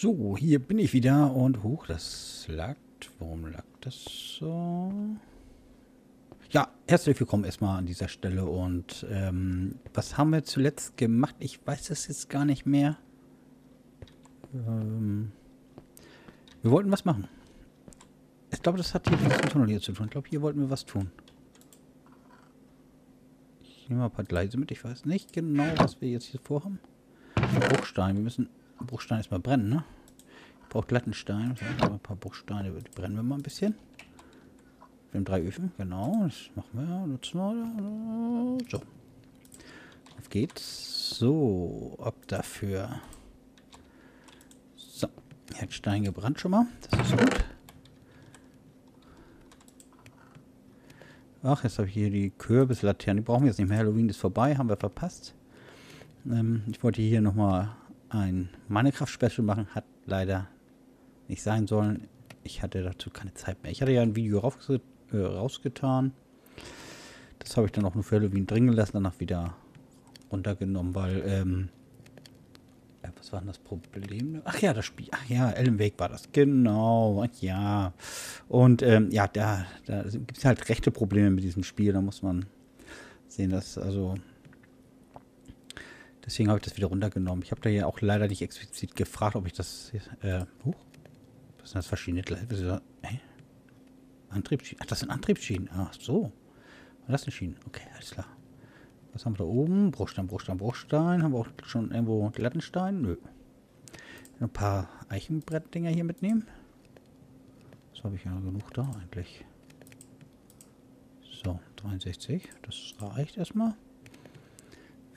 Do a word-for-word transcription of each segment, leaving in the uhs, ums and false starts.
So, hier bin ich wieder und huch, das laggt. Warum laggt das so? Ja, herzlich willkommen erstmal an dieser Stelle und ähm, was haben wir zuletzt gemacht? Ich weiß das jetzt gar nicht mehr. Ähm, wir wollten was machen. Ich glaube, das hat hier mit dem Tunnel hier zu tun. Ich glaube, hier wollten wir was tun. Ich nehme mal ein paar Gleise mit. Ich weiß nicht genau, was wir jetzt hier vorhaben. Bruchstein, wir müssen... Bruchstein erstmal brennen, ne? Ich brauche glatten Stein. Also ein paar Bruchsteine brennen wir mal ein bisschen. Wir haben drei Öfen, genau. Das machen wir. Nutzen wir. So. Auf geht's. So, ab dafür. So. Hier hat Stein gebrannt schon mal. Das ist gut. Ach, jetzt habe ich hier die Kürbislaternen. Die brauchen wir jetzt nicht mehr. Halloween ist vorbei. Haben wir verpasst. Ähm, ich wollte hier nochmal ein Minecraft-Special machen, hat leider nicht sein sollen. Ich hatte dazu keine Zeit mehr. Ich hatte ja ein Video rausge äh, rausgetan. Das habe ich dann auch nur für Halloween drin gelassen, danach wieder runtergenommen, weil, ähm, ja, was war denn das Problem? Ach ja, das Spiel, ach ja, Alan Wake war das, genau, ach ja. Und, ähm, ja, da, da gibt es halt rechte Probleme mit diesem Spiel, da muss man sehen, dass, also, deswegen habe ich das wieder runtergenommen. Ich habe da ja auch leider nicht explizit gefragt, ob ich das... Äh, huch. Was sind das? Verschiedene... Hä? Antriebsschienen. Ach, das sind Antriebsschienen. Ach so. War das sind Schienen. Okay, alles klar. Was haben wir da oben? Bruchstein, Bruchstein, Bruchstein. Haben wir auch schon irgendwo Glattenstein? Nö. Ein paar Eichenbrettdinger hier mitnehmen. Das habe ich ja genug da eigentlich. So, dreiundsechzig. Das reicht erstmal.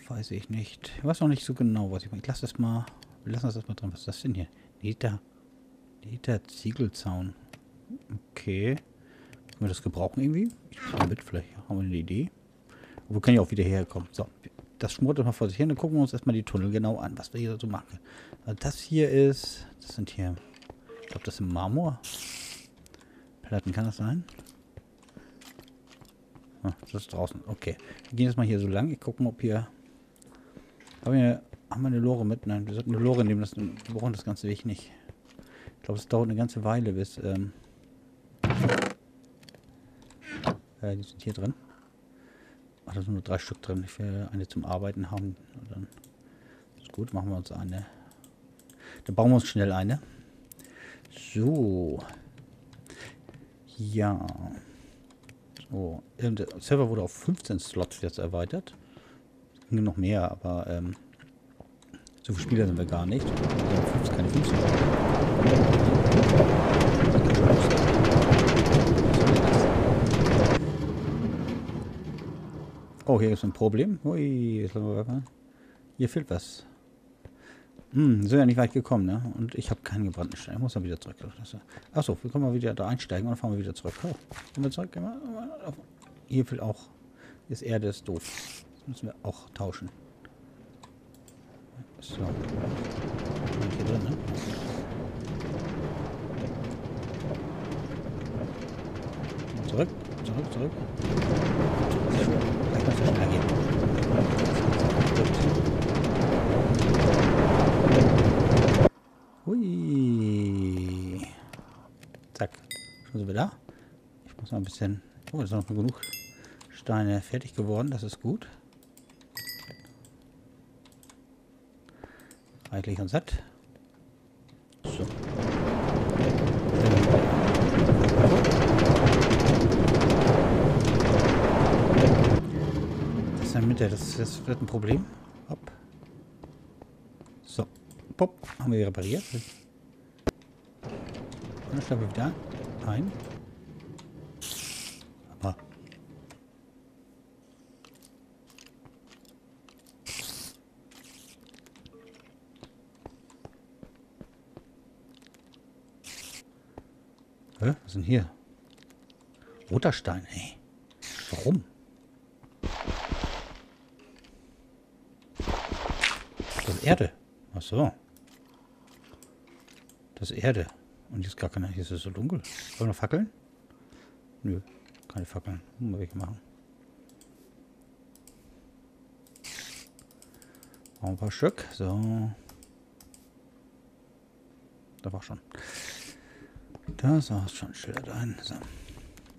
Weiß ich nicht. Ich weiß noch nicht so genau, was ich meine. Ich lasse das mal. Wir lassen das erstmal drin. Was ist das denn hier? Nieder. Nieder Ziegelzaun. Okay. Können wir das gebrauchen irgendwie? Ich bin mit vielleicht. Haben wir eine Idee? Aber wir können ja auch wieder herkommen. So. Das schmort mal vor sich hin. Dann gucken wir uns erstmal die Tunnel genau an, was wir hier so machen. Also das hier ist. Das sind hier. Ich glaube, das sind Marmorplatten. Kann das sein? Ah, das ist draußen. Okay. Wir gehen jetzt mal hier so lang. Ich gucke mal, ob hier. Haben wir eine Lore mit? Nein, wir sollten eine Lore nehmen. Das, wir brauchen das ganze Weg nicht. Ich glaube, es dauert eine ganze Weile, bis... Ähm, äh, die sind hier drin. Ach, da sind nur drei Stück drin. Ich will eine zum Arbeiten haben. Und dann ist gut, machen wir uns eine. Dann bauen wir uns schnell eine. So. Ja. So. Der Server wurde auf fünfzehn Slots jetzt erweitert. Noch mehr, aber ähm, so viele Spieler sind wir gar nicht. Wir haben keine fünfzehn. Oh, hier ist ein Problem. Ui, hier fehlt was. Hm, sind ja nicht weit gekommen, ne? Und ich habe keinen gebrannten Stein. Ich muss dann wieder zurück. Achso, wir können mal wieder da einsteigen und dann fahren wir wieder zurück. Oh, kommen wir zurück? Hier fehlt auch. Ist Erde, ist doof. Müssen wir auch tauschen. So. Hier drin, ne? Zurück, zurück, zurück. Sehr schön. Vielleicht muss es schneller gehen. Hui. Zack. Schon sind wir da. Ich muss noch ein bisschen... Oh, da sind noch genug Steine fertig geworden. Das ist gut. Reichlich und satt. So. Das ist in der Mitte, das, das wird ein Problem. Hopp. So. Pop. Haben wir repariert. Dann schlagen wir wieder ein. Aber. Was ist denn hier? Roter Stein, ey. Warum? Das ist Erde. Ach so. Das ist Erde. Und hier ist gar keine... Hier ist es so dunkel. Wollen wir noch Fackeln? Nö, keine Fackeln. Muss ich machen. Machen wir ein paar Stück. So. da war schon. Da saß schon Schilder dahin. So.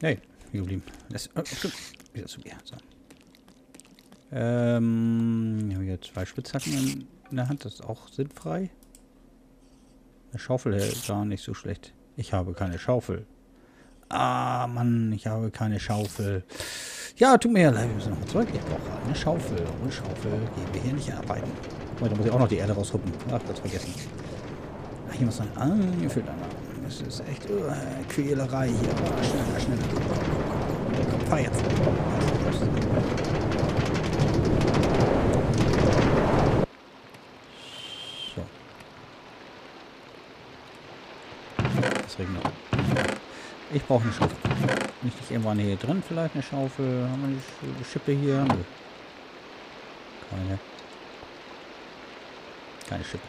Hey, wie geblieben. Das, oh, stimmt. Wieder zu mir. So. Ähm, ich habe hier zwei Spitzhacken in, in der Hand. Das ist auch sinnfrei. Eine Schaufel hält gar nicht so schlecht. Ich habe keine Schaufel. Ah, Mann, ich habe keine Schaufel. Ja, tut mir leid, wir müssen noch zurück. Ich brauche eine Schaufel. Ohne Schaufel gehen wir hier nicht arbeiten. Oh, da muss ich auch noch die Erde raushuppen. Ach, das vergessen. Ach, hier muss noch ein... Ah, hier fehlt einer. Das ist echt uh, Quälerei hier. Oh, schneller, schneller. Komm, komm, komm, komm, komm, fahr jetzt. So. Das regnet. Ich brauche eine Schaufel. Nicht irgendwo eine hier drin, vielleicht eine Schaufel. Haben wir eine Schippe hier? Nö. Keine. Keine Schippe.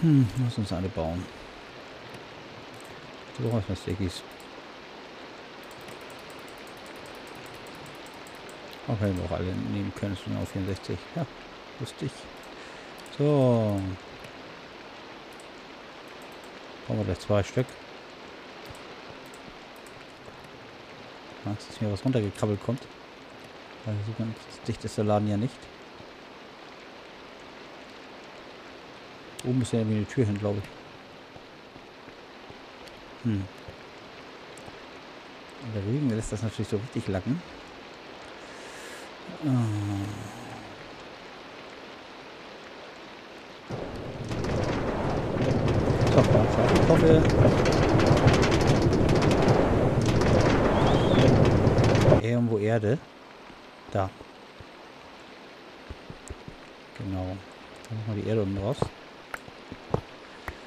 Hm, lass uns alle bauen. So was was Stickies. Auch wenn wir auch alle nehmen können, es sind auf vierundsechzig. Ja, lustig. So. Brauchen wir gleich zwei Stück. Angst, dass mir was runtergekrabbelt kommt. Weil so ganz dicht ist der Laden ja nicht. Oben ist ja irgendwie eine Tür hin, glaube ich. Hm. Und der Regen lässt das natürlich so richtig lacken. Oh. So, Kartoffel. Irgendwo Erde. Da. Genau. Dann machen wir die Erde unten raus.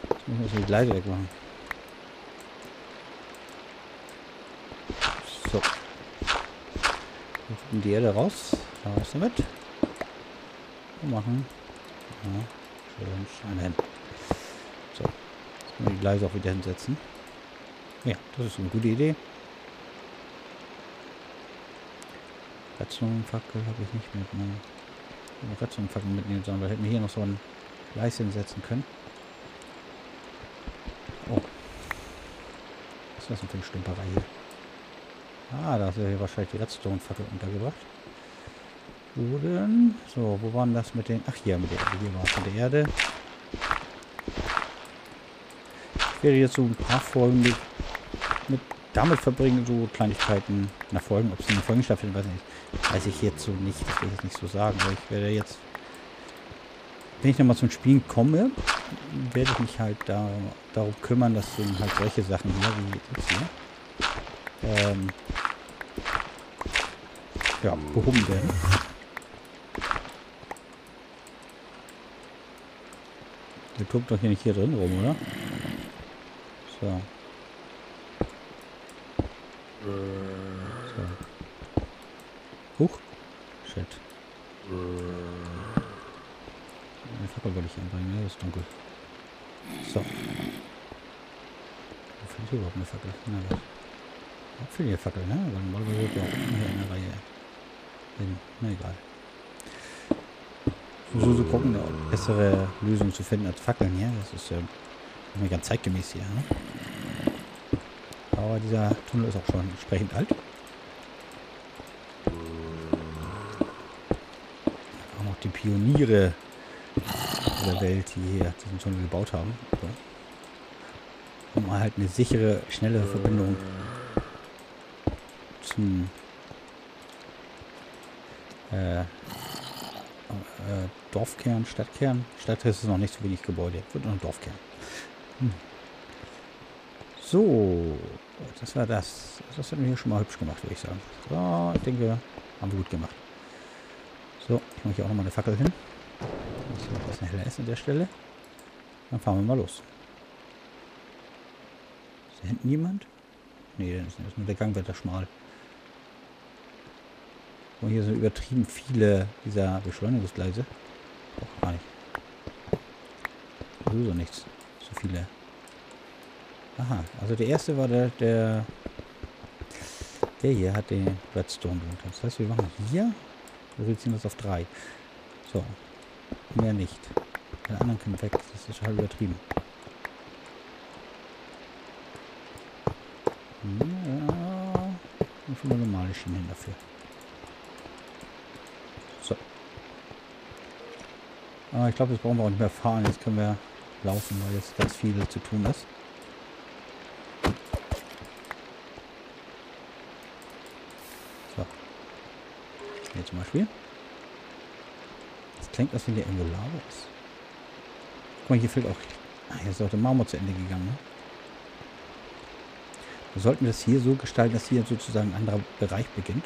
Jetzt müssen wir die Leiter wegmachen. So. Wir gucken die Erde raus. Raus damit. Und machen. Ja. Schön, schön hin. So. Jetzt können wir die Gleise auch wieder hinsetzen. Ja, das ist eine gute Idee. Ratzenfackel habe ich nicht mitgenommen. Ratzenfackel mitnehmen sollen, weil hätten wir hier noch so ein Gleis hinsetzen können. Oh. Was ist das denn für eine Stümperei hier? Ah, da ist ja hier wahrscheinlich die Redstone-Fackel untergebracht. Wo denn? So, wo waren das mit den... Ach, hier mit der Erde. Hier war es mit der Erde. Ich werde jetzt so ein paar Folgen mit, mit damit verbringen, so Kleinigkeiten nach Folgen. Ob es eine Folgenstaffel ist, weiß ich nicht. Weiß ich jetzt so nicht. Das will ich jetzt nicht so sagen. Weil ich werde jetzt... Wenn ich nochmal zum Spielen komme, werde ich mich halt da, darum kümmern, dass eben halt solche Sachen hier, wie jetzt hier, Ähm, ja, behoben werden. Der guckt doch hier nicht hier drin rum, oder? So. So. Huch. Shit. Eine Fackel wollte ich anbringen, ne? Ist dunkel. So. Wo finde ich überhaupt eine Fackel? Na was. Ich will hier Fackeln, ne? Dann wollen wir hier auch in der Reihe hin. Na egal. So zu gucken, eine bessere Lösung zu finden als Fackeln, ja? Das ist ja nicht ganz zeitgemäß hier, ne? Aber dieser Tunnel ist auch schon entsprechend alt. Auch noch die Pioniere dieser Welt, die hier diesen Tunnel gebaut haben. So. Um halt eine sichere, schnelle Verbindung zum äh, äh, Dorfkern, Stadtkern. Stadtkern ist noch nicht so wenig Gebäude. Wird noch ein Dorfkern. Hm. So, das war das. Das haben wir hier schon mal hübsch gemacht, würde ich sagen. So, ich denke, haben wir gut gemacht. So, ich mache hier auch nochmal eine Fackel hin. Dass hier ein bisschen heller ist an der Stelle. Dann fahren wir mal los. Ist da hinten jemand? Nee, dann ist nur der Gang wird da schmal. Und hier sind übertrieben viele dieser Beschleunigungsgleise. Doch, gar nicht. Sowieso nichts. So viele. Aha, also der erste war der, der, der hier hat den Redstone drunter. Das heißt, wir machen hier, wir reduzieren das auf drei. So, mehr nicht. Den anderen können weg, das ist halt übertrieben. einfach mal normale Schienen hin dafür. So. Aber ich glaube, jetzt brauchen wir auch nicht mehr fahren. Jetzt können wir laufen, weil jetzt ganz viel zu tun ist. So. Hier zum Beispiel. Das klingt, als wenn hier irgendwo Lava ist. Guck mal, hier fehlt auch... Ah, hier ist auch der Marmor zu Ende gegangen, ne? Wir sollten das hier so gestalten, dass hier sozusagen ein anderer Bereich beginnt.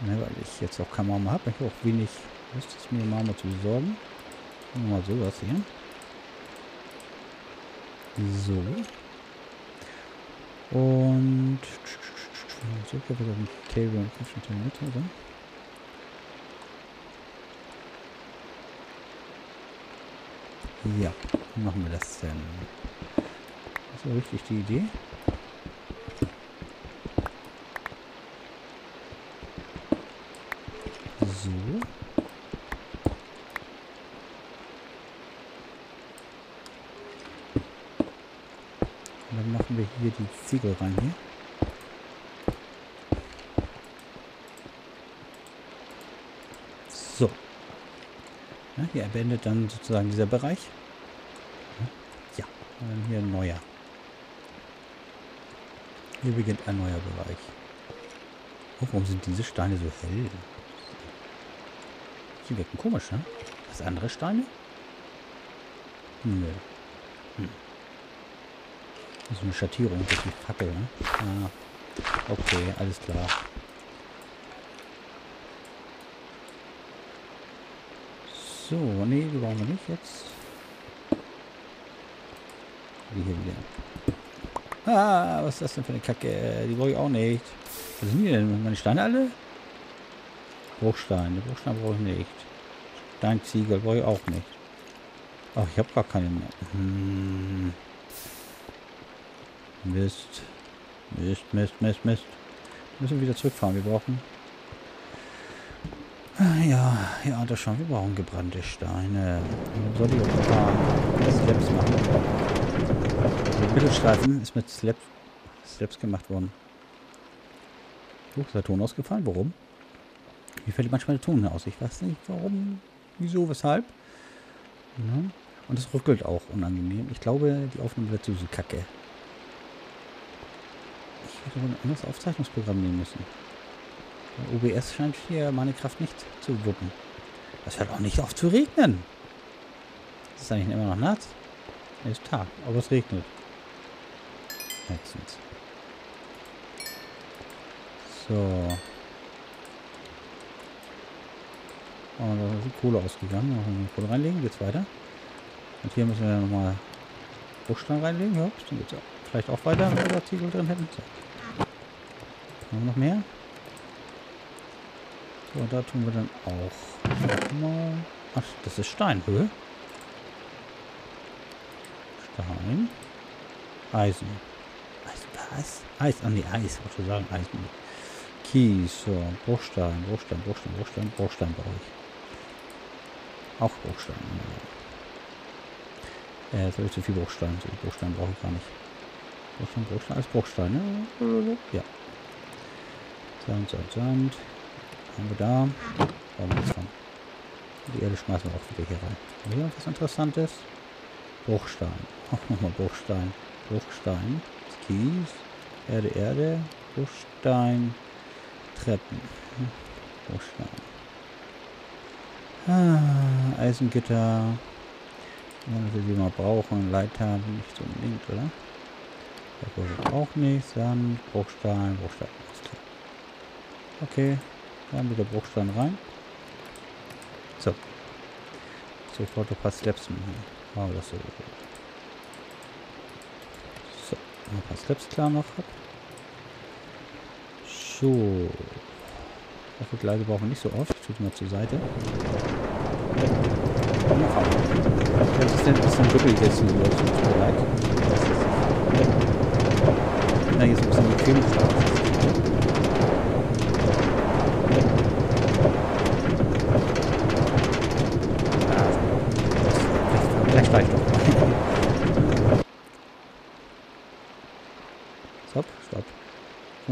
Ne, weil ich jetzt auch kein Marmor habe. Ich habe auch wenig Lust, jetzt mir Marmor zu besorgen. Machen wir mal sowas hier. So. Und... So, ich habe wieder ein Cable und Kriegsschnitt mit. Also. Ja, wie machen wir das denn? Das ist ja richtig die Idee. So. Und dann machen wir hier die Ziegel rein hier. So. Ja, hier beendet dann sozusagen dieser Bereich. Ja, und dann hier ein neuer. Hier beginnt ein neuer Bereich. Oh, warum sind diese Steine so hell? Die wirken komisch, ne? Was andere Steine? Nö. Hm. Das ist eine Schattierung, das ist eine Fackel, ne? Ah. Okay, alles klar. So, nee, die brauchen wir nicht jetzt. Die hier wieder. Ah, was ist das denn für eine Kacke? Die brauche ich auch nicht. Was sind die denn? Meine Steine alle? Bruchsteine. Bruchsteine brauche ich nicht. Steinziegel brauche ich auch nicht. Ach, ich habe gar keine mehr. Hm. Mist. Mist, Mist, Mist, Mist. Wir müssen wieder zurückfahren. Wir brauchen... Ja, ja, das schon. Wir brauchen gebrannte Steine. Soll ich auch ein paar Slaps machen? Der Mittelstreifen ist mit Slaps, Slaps gemacht worden. Oh, ist der Ton ausgefallen? Warum? Mir fällt manchmal der Ton aus. Ich weiß nicht, warum, wieso, weshalb. Ja. Und es ruckelt auch unangenehm. Ich glaube, die Aufnahme wird so kacke. Ich hätte wohl ein anderes Aufzeichnungsprogramm nehmen müssen. O B S scheint hier Minecraft nicht zu wuppen. Das hört auch nicht auf zu regnen. Ist es eigentlich immer noch nachts? Es ist Tag, aber es regnet. Letztens. So. Oh, da ist die Kohle ausgegangen. Da müssen wir die Kohle reinlegen, geht's weiter. Und hier müssen wir nochmal Bruchstein reinlegen. Ja, dann geht's vielleicht auch weiter, wenn wir da Ziegel drin hätten. So. Noch mehr? Und da tun wir dann auch. Ach, das ist Steinhöhe. Stein. Eisen. Eisen, was? Eis, an die Eis, wollte ich sagen. Eisen. Kies, so. Bruchstein, Bruchstein, Bruchstein, Bruchstein, Bruchstein brauche ich. Auch Bruchstein. Äh, jetzt habe ich zu viel Bruchstein. So, Bruchstein brauche ich gar nicht. Bruchstein, Bruchstein, als Bruchstein, ne? Ja. Sand, Sand, Sand. Haben wir da. Die Erde schmeißen wir auch wieder hier rein. Hier noch was Interessantes. Bruchstein. Auch nochmal Bruchstein. Bruchstein. Kies. Erde, Erde. Bruchstein. Treppen. Bruchstein. Ah, Eisengitter. Wenn wir die mal brauchen. Leiter. Nicht so unbedingt, oder? Da brauchen wir auch nichts. Sand. Bruchstein. Bruchstein. Okay. Dann wieder Bruchstein rein. So. So, ich wollte ein paar Slaps machen. Wow, das so. So, ein paar Slaps klar noch. So. Dafür Gleise brauchen wir nicht so oft. Ich tue mal zur Seite. Das ist denn, was dann wirklich jetzt hier los? Tut mir leid. Na, jetzt ein bisschen bequem ist.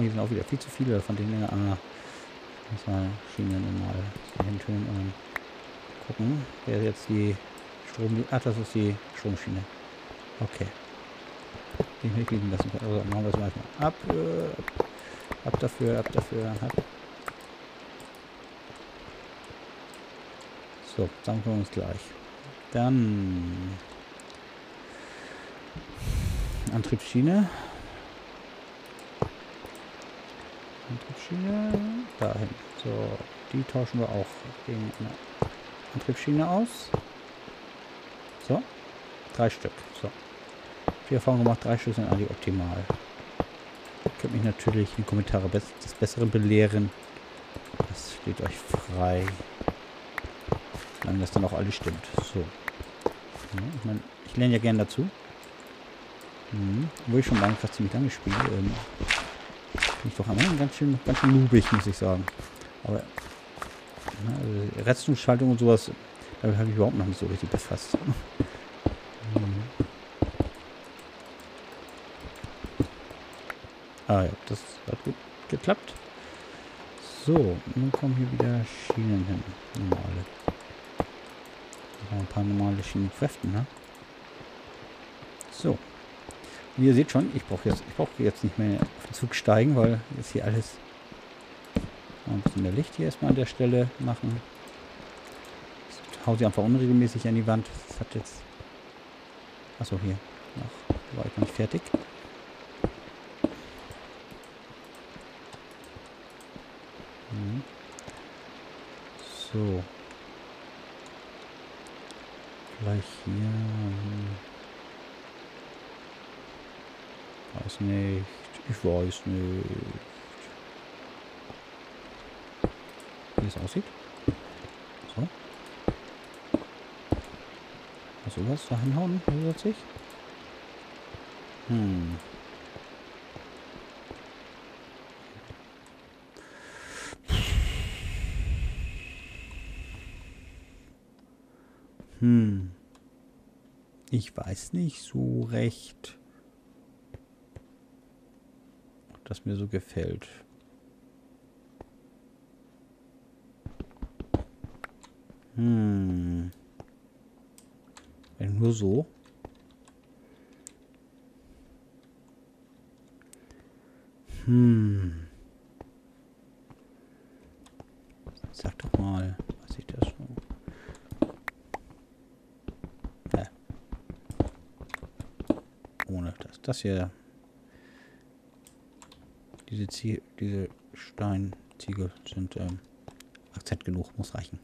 hier sind auch wieder viel zu viele von den Dingen. Ah, muss mal Schienen mal so hintun und gucken. Wer ist jetzt die Strom... Ach, das ist die Stromschiene. Okay. Die mitgliegen lassen können. Also machen wir das erstmal ab. Äh, ab dafür, ab dafür, ab. So, dann können wir uns gleich. Dann... Antriebsschiene. Antriebsschiene. Dahin. So, die tauschen wir auch gegen eine Antriebsschiene aus. So. Drei Stück. So. Die Erfahrung gemacht, drei Stück sind eigentlich optimal. Ihr könnt mich natürlich in die Kommentare des Besseren belehren. Das steht euch frei. Solange das dann auch alles stimmt. So. Ja, ich meine, ich lerne ja gern dazu. Mhm. Obwohl ich schon Minecraft ziemlich lange spiele, ähm, bin ich doch am Ende ganz schön, ganz schön noobig, muss ich sagen. Aber na, also Redstone-Schaltung und sowas, damit habe ich überhaupt noch nicht so richtig befasst. Mhm. Ah ja, das hat gut geklappt. So, nun kommen hier wieder Schienen hin. Normale. Ein paar normale Schienen kräften, ne? So. Wie ihr seht schon, ich brauche jetzt, ich brauche jetzt nicht mehr auf den Zug steigen, weil jetzt hier alles ein bisschen mehr Licht hier erstmal an der Stelle machen. Ich hau sie einfach unregelmäßig an die Wand. Das hat jetzt... Achso, hier. Noch war ich noch nicht fertig. Mhm. So. Gleich hier... Weiß nicht. Ich weiß nicht. Wie es aussieht. So. Also was da hinhauen? hundertsechzig? Hm. Hm. Ich weiß nicht so recht. Das mir so gefällt. Hm. Wenn nur so. Hm. Sag doch mal, was ich da schon... Ja. Ohne das. Das hier... Diese, Zie diese Steinziegel sind ähm, Akzent genug, muss reichen.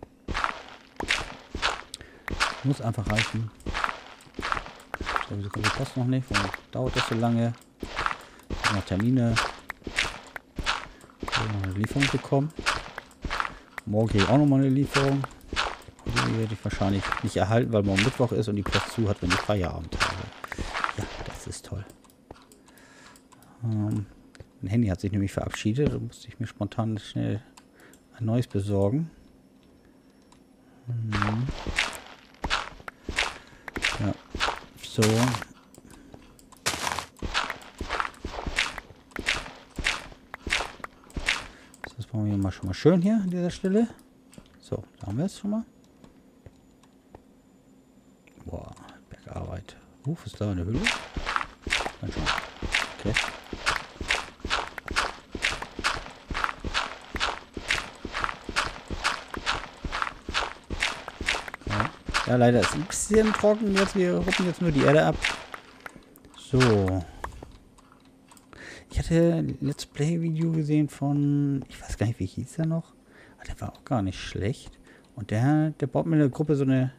Muss einfach reichen. So, wieso kommt die Post noch nicht? Warum dauert das so lange? Ich habe noch Termine. Ich habe noch eine Lieferung bekommen. Morgen kriege ich auch nochmal eine Lieferung. Die werde ich wahrscheinlich nicht erhalten, weil morgen Mittwoch ist und die Post zu hat, wenn ich Feierabend habe. Ja, das ist toll. Ähm... Mein Handy hat sich nämlich verabschiedet, da musste ich mir spontan schnell ein neues besorgen. Hm. Ja, so. Das brauchen wir mal schon mal schön hier an dieser Stelle. So, da haben wir es schon mal. Boah, Bergarbeit. Uh, was ist da eine Höhle? Ganz schön. Okay. Ja, leider ist ein bisschen trocken jetzt. Wir ruppen jetzt nur die Erde ab. So. Ich hatte ein Let's Play Video gesehen von... Ich weiß gar nicht, wie hieß der noch. Aber der war auch gar nicht schlecht. Und der, der baut mir eine Gruppe so eine...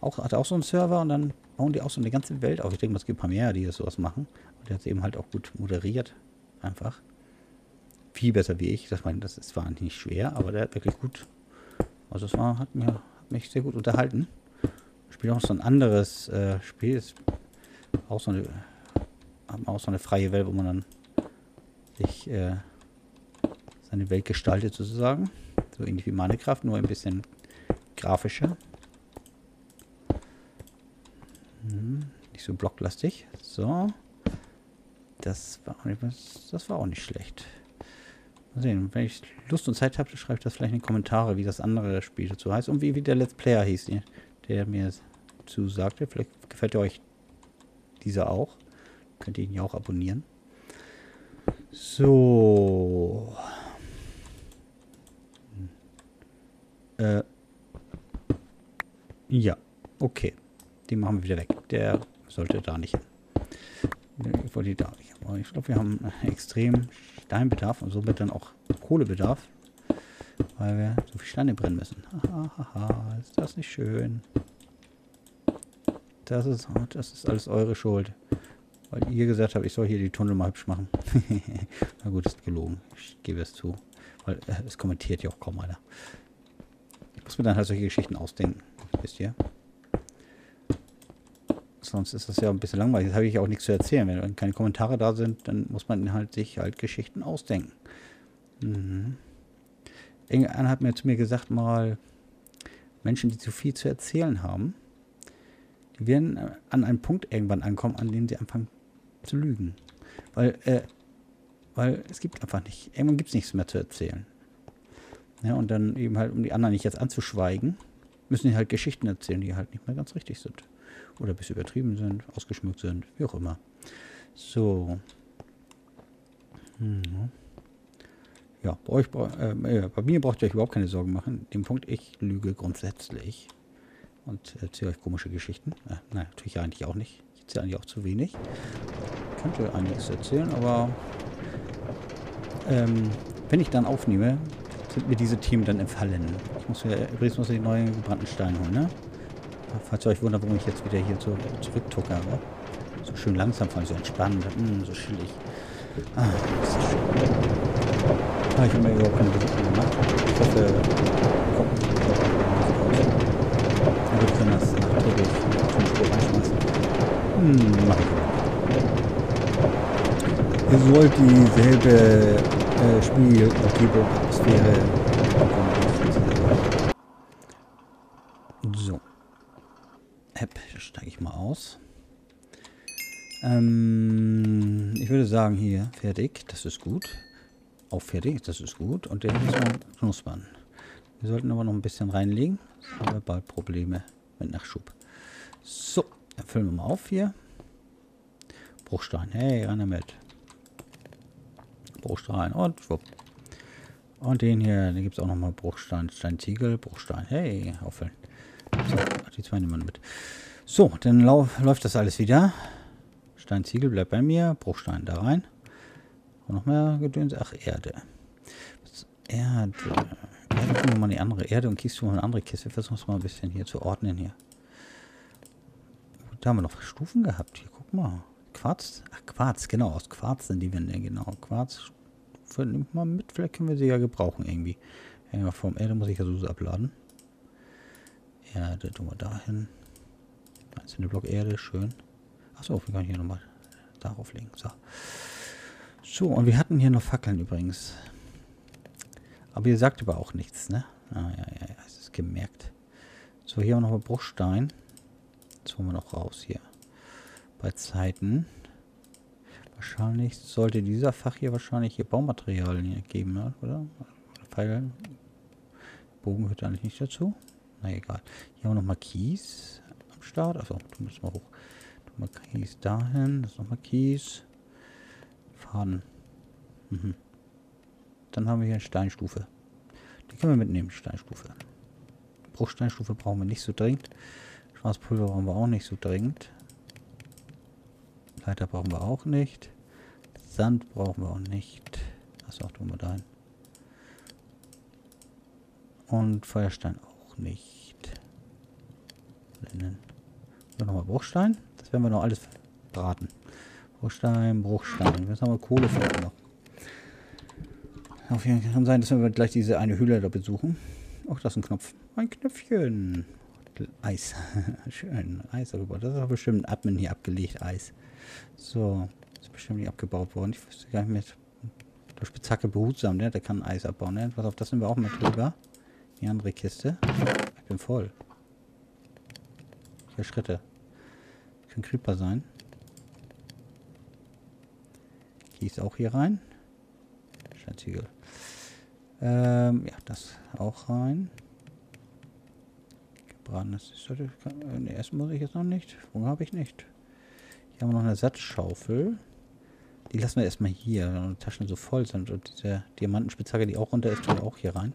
Auch, hat auch so einen Server und dann bauen die auch so eine ganze Welt auf. Ich denke, es gibt ein paar mehr, die das sowas machen. Und der hat es eben halt auch gut moderiert. Einfach. Viel besser wie ich. Das, meine, das ist zwar nicht schwer, aber der hat wirklich gut... Also es war, hat mir... mich sehr gut unterhalten. Ich spiele auch so ein anderes äh, Spiel. Ist auch so eine, haben auch so eine freie Welt, wo man dann sich äh, seine Welt gestaltet sozusagen. So ähnlich wie Minecraft, nur ein bisschen grafischer. Hm, nicht so blocklastig. So. Das war auch nicht, das war auch nicht schlecht. Mal sehen, wenn ich Lust und Zeit habe, schreibe ich das vielleicht in die Kommentare, wie das andere Spiel dazu heißt und wie, wie der Let's Player hieß, der mir zusagte. Vielleicht gefällt euch dieser auch. Könnt ihr ihn ja auch abonnieren. So. Äh. Ja, okay. Den machen wir wieder weg. Der sollte da nicht hin. Ich wollte da nicht. Aber ich glaube, wir haben einen extremen Steinbedarf und somit dann auch Kohlebedarf, weil wir so viel Steine brennen müssen. Hahaha, ist das nicht schön? Das ist, das ist alles eure Schuld. Weil ihr gesagt habt, ich soll hier die Tunnel mal hübsch machen. Na gut, ist gelogen. Ich gebe es zu. Weil äh, es kommentiert ja auch kaum einer. Ich muss mir dann halt solche Geschichten ausdenken. Wisst ihr? Sonst ist das ja ein bisschen langweilig. Jetzt habe ich ja auch nichts zu erzählen. Wenn dann keine Kommentare da sind, dann muss man halt sich halt Geschichten ausdenken. Mhm. Irgendeiner hat mir zu mir gesagt mal, Menschen, die zu viel zu erzählen haben, die werden an einen Punkt irgendwann ankommen, an dem sie anfangen zu lügen. Weil, äh, weil es gibt einfach nicht, irgendwann gibt es nichts mehr zu erzählen. Ja, und dann eben halt, um die anderen nicht jetzt anzuschweigen, müssen die halt Geschichten erzählen, die halt nicht mehr ganz richtig sind. Oder ein bisschen übertrieben sind, ausgeschmückt sind, wie auch immer. So. Hm. Ja, bei, euch, äh, bei mir braucht ihr euch überhaupt keine Sorgen machen. Den Punkt, ich lüge grundsätzlich. Und erzähle euch komische Geschichten. Äh, nein, natürlich eigentlich auch nicht. Ich erzähle eigentlich auch zu wenig. Ich könnte einiges erzählen, aber ähm, wenn ich dann aufnehme, sind mir diese Themen dann entfallen. Ich muss mir, übrigens muss ich den neuen gebrannten Stein holen, ne? Falls ihr euch wundert, warum ich jetzt wieder hier so zurücktuckere. So schön langsam, vor allem so entspannt, mh, so chillig. Ah, das ist schön. Ah, ich habe mir überhaupt keine Besuche gemacht. Ich hoffe, ja, wir können das nachträglich zum Spiel reinschmeißen. Hm, mach ich. Ihr sollt dieselbe äh, Spielumgebung, Atmosphäre bekommen. So. App, steige ich mal aus. Ähm, ich würde sagen, hier, fertig, das ist gut. Auch fertig, das ist gut. Und den müssen wir knuspern. Wir sollten aber noch ein bisschen reinlegen. Sonst haben wir bald Probleme mit Nachschub. So, dann füllen wir mal auf hier. Bruchstein, hey, rein damit. Bruchstein und schwupp. Und den hier, den gibt es auch nochmal Bruchstein, Steinziegel, Bruchstein, hey, auffüllen. So, die zwei nehmen wir mit. So, dann läuft das alles wieder. Steinziegel bleibt bei mir. Bruchstein da rein. Und noch mehr Gedöns. Ach, Erde. Erde. Erde tun wir mal eine andere Erde und Kiste tun wir eine andere Kiste. Wir versuchen es mal ein bisschen hier zu ordnen hier. Da haben wir noch Stufen gehabt. Hier, guck mal. Quarz. Ach, Quarz, genau. Aus Quarz sind die Wände, genau. Quarz. Nimm mal mit. Vielleicht können wir sie ja gebrauchen irgendwie. Irgendwann vom Erde muss ich ja so abladen. Erde tun wir dahin. Einzelne Block Erde, schön. Achso, wir können hier nochmal darauf legen. So. So, und wir hatten hier noch Fackeln übrigens. Aber ihr sagt aber auch nichts, ne? Ah, ja, ja, ja, es ist gemerkt. So, hier haben wir nochmal Bruchstein. Jetzt holen wir noch raus hier. Bei Zeiten. Wahrscheinlich sollte dieser Fach hier wahrscheinlich hier Baumaterialien geben, oder? Pfeile. Bogen hört eigentlich nicht dazu. Na egal. Hier haben wir nochmal Kies am Start. Achso, tun wir das mal hoch. Tun wir Kies dahin. Das ist nochmal Kies. Faden. Mhm. Dann haben wir hier eine Steinstufe. Die können wir mitnehmen, Steinstufe. Bruchsteinstufe brauchen wir nicht so dringend. Schwarzpulver brauchen wir auch nicht so dringend. Leiter brauchen wir auch nicht. Sand brauchen wir auch nicht. Achso, tun wir dahin. Und Feuerstein auch nicht. Dann nochmal Bruchstein. Das werden wir noch alles braten. Bruchstein, Bruchstein. Jetzt haben wir Kohle vielleicht noch. Auf jeden Fall kann sein, dass wir gleich diese eine Höhle da besuchen. Auch das ist ein Knopf. Ein Knöpfchen. Eis. Schön. Eis darüber. Das ist doch bestimmt ein Admin hier abgelegt. Eis. So. Das ist bestimmt nicht abgebaut worden. Ich wüsste gar nicht mehr. Der Spitzhacke behutsam, ne? Der kann Eis abbauen, ne? Pass auf, das nehmen wir auch mit drüber. Die andere Kiste. Ich bin voll. Schritte. Kann Creeper sein. Gieß auch hier rein. Steinziegel. Ähm, ja, das auch rein. Gebratenes ist das. Ne, essen muss ich jetzt noch nicht. Hunger habe ich nicht. Hier haben wir noch eine Ersatzschaufel. Die lassen wir erstmal hier, wenn die Taschen so voll sind. Und diese Diamantenspitzhacke, die auch runter ist, tun wir auch hier rein.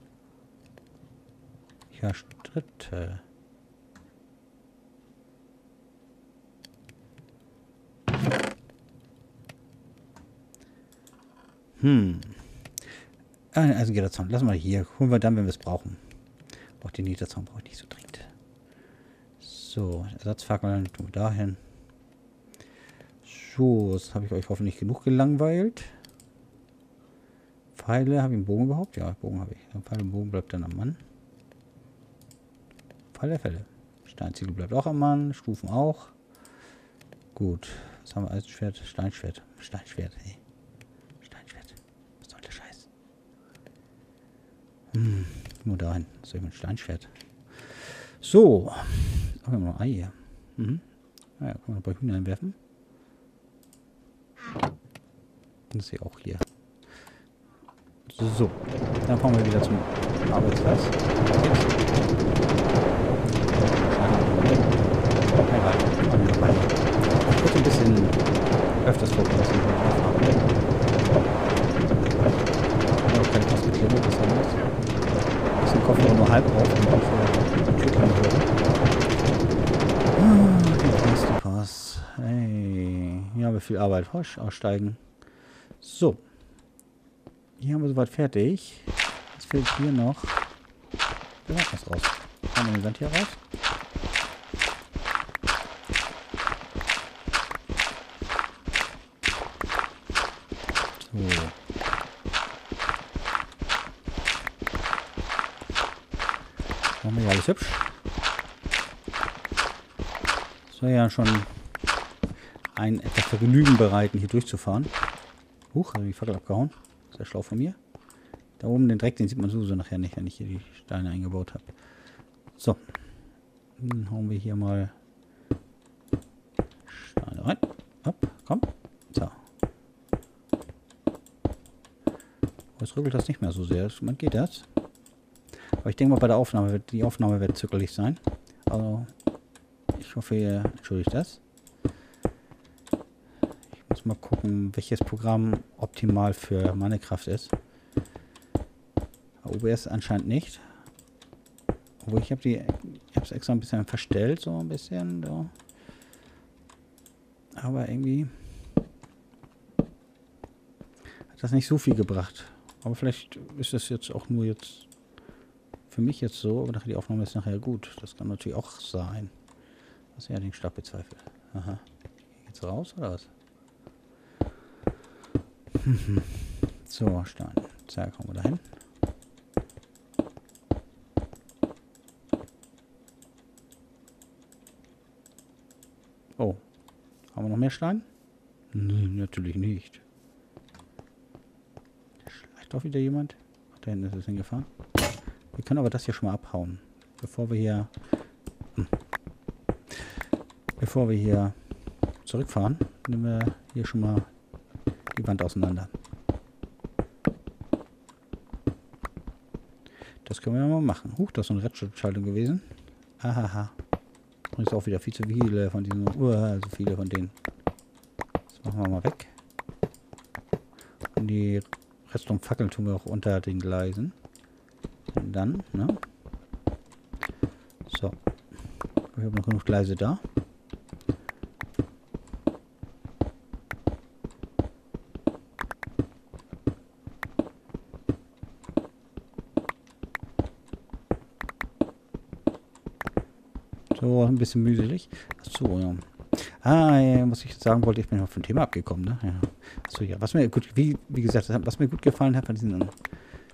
Ja, Stritte. Hm. Ein Eisengitter-Zaun. Lassen wir hier. Holen wir dann, wenn wir es brauchen. Auch den Niederzaun brauche ich nicht so dringend. So, Ersatzfackeln tun wir dahin. So, jetzt habe ich euch hoffentlich genug gelangweilt. Pfeile, habe ich einen Bogen überhaupt? Ja, Bogen habe ich. Pfeile und Bogen bleibt dann am Mann. Pfeile der Fälle. Steinziegel bleibt auch am Mann. Stufen auch. Gut. Was haben wir? Eisenschwert, Steinschwert. Steinschwert, ey. Hm, nur dahin. Das ist eben ein Steinschwert. So. Ach, wir haben noch Ei hier. Mhm. Naja, können wir noch ein paar Hühner einwerfen. Das ist hier auch hier. So. Dann kommen wir wieder zum Arbeitsplatz. Ich würde ein bisschen öfters vorbereiten. Ich habe keine Postgeklingel, das haben wir jetzt. Den Kopf nur halb auf und ich würde. Ah, der Pass. Hey. Hier haben wir viel Arbeit. Hosch, aussteigen. So. Hier haben wir soweit fertig. Es fehlt hier noch. Da ja, was raus. Haben wir den Sand hier raus? So. Machen wir alles hübsch. Soll ja schon ein etwas Vergnügen bereiten, hier durchzufahren. Huch, habe ich die Fackel abgehauen. Sehr schlau von mir. Da oben den Dreck, den sieht man sowieso nachher nicht, wenn ich hier die Steine eingebaut habe. So. Dann hauen wir hier mal Steine rein. Hopp, komm. So. Jetzt rüttelt das nicht mehr so sehr. Man geht das. Aber ich denke mal, bei der Aufnahme wird die Aufnahme wird zögerlich sein. Also, ich hoffe, ihr entschuldigt das. Ich muss mal gucken, welches Programm optimal für Minecraft ist. O B S anscheinend nicht. Obwohl ich habe die, ich habe es extra ein bisschen verstellt, so ein bisschen. So. Aber irgendwie hat das nicht so viel gebracht. Aber vielleicht ist das jetzt auch nur jetzt für mich jetzt so, aber nachher die Aufnahme ist nachher gut. Das kann natürlich auch sein. Was ich ja den Stab bezweifle. Aha. Geht's raus oder was? So, Stein. Zack, kommen wir dahin. Oh. Haben wir noch mehr Stein? Nee, natürlich nicht. Da schleicht doch wieder jemand. Ach, da hinten ist es hingefahren. Wir können aber das hier schon mal abhauen, bevor wir hier, hm, bevor wir hier zurückfahren, nehmen wir hier schon mal die Wand auseinander. Das können wir ja mal machen. Huch, das ist so eine Redstone-Schaltung gewesen. Ahaha. Und ist auch wieder viel zu viele von diesen, uh, so viele von denen. Das machen wir mal weg. Und die Redstone-Fackeln tun wir auch unter den Gleisen. Und dann, ne? So. Ich habe noch genug Gleise da. So, ein bisschen mühselig. Achso, ja. Ah, ja, muss ich sagen, wollte ich bin noch vom Thema abgekommen, ne? Ja. Achso, ja. Was mir gut, wie, wie gesagt, was mir gut gefallen hat, war diesen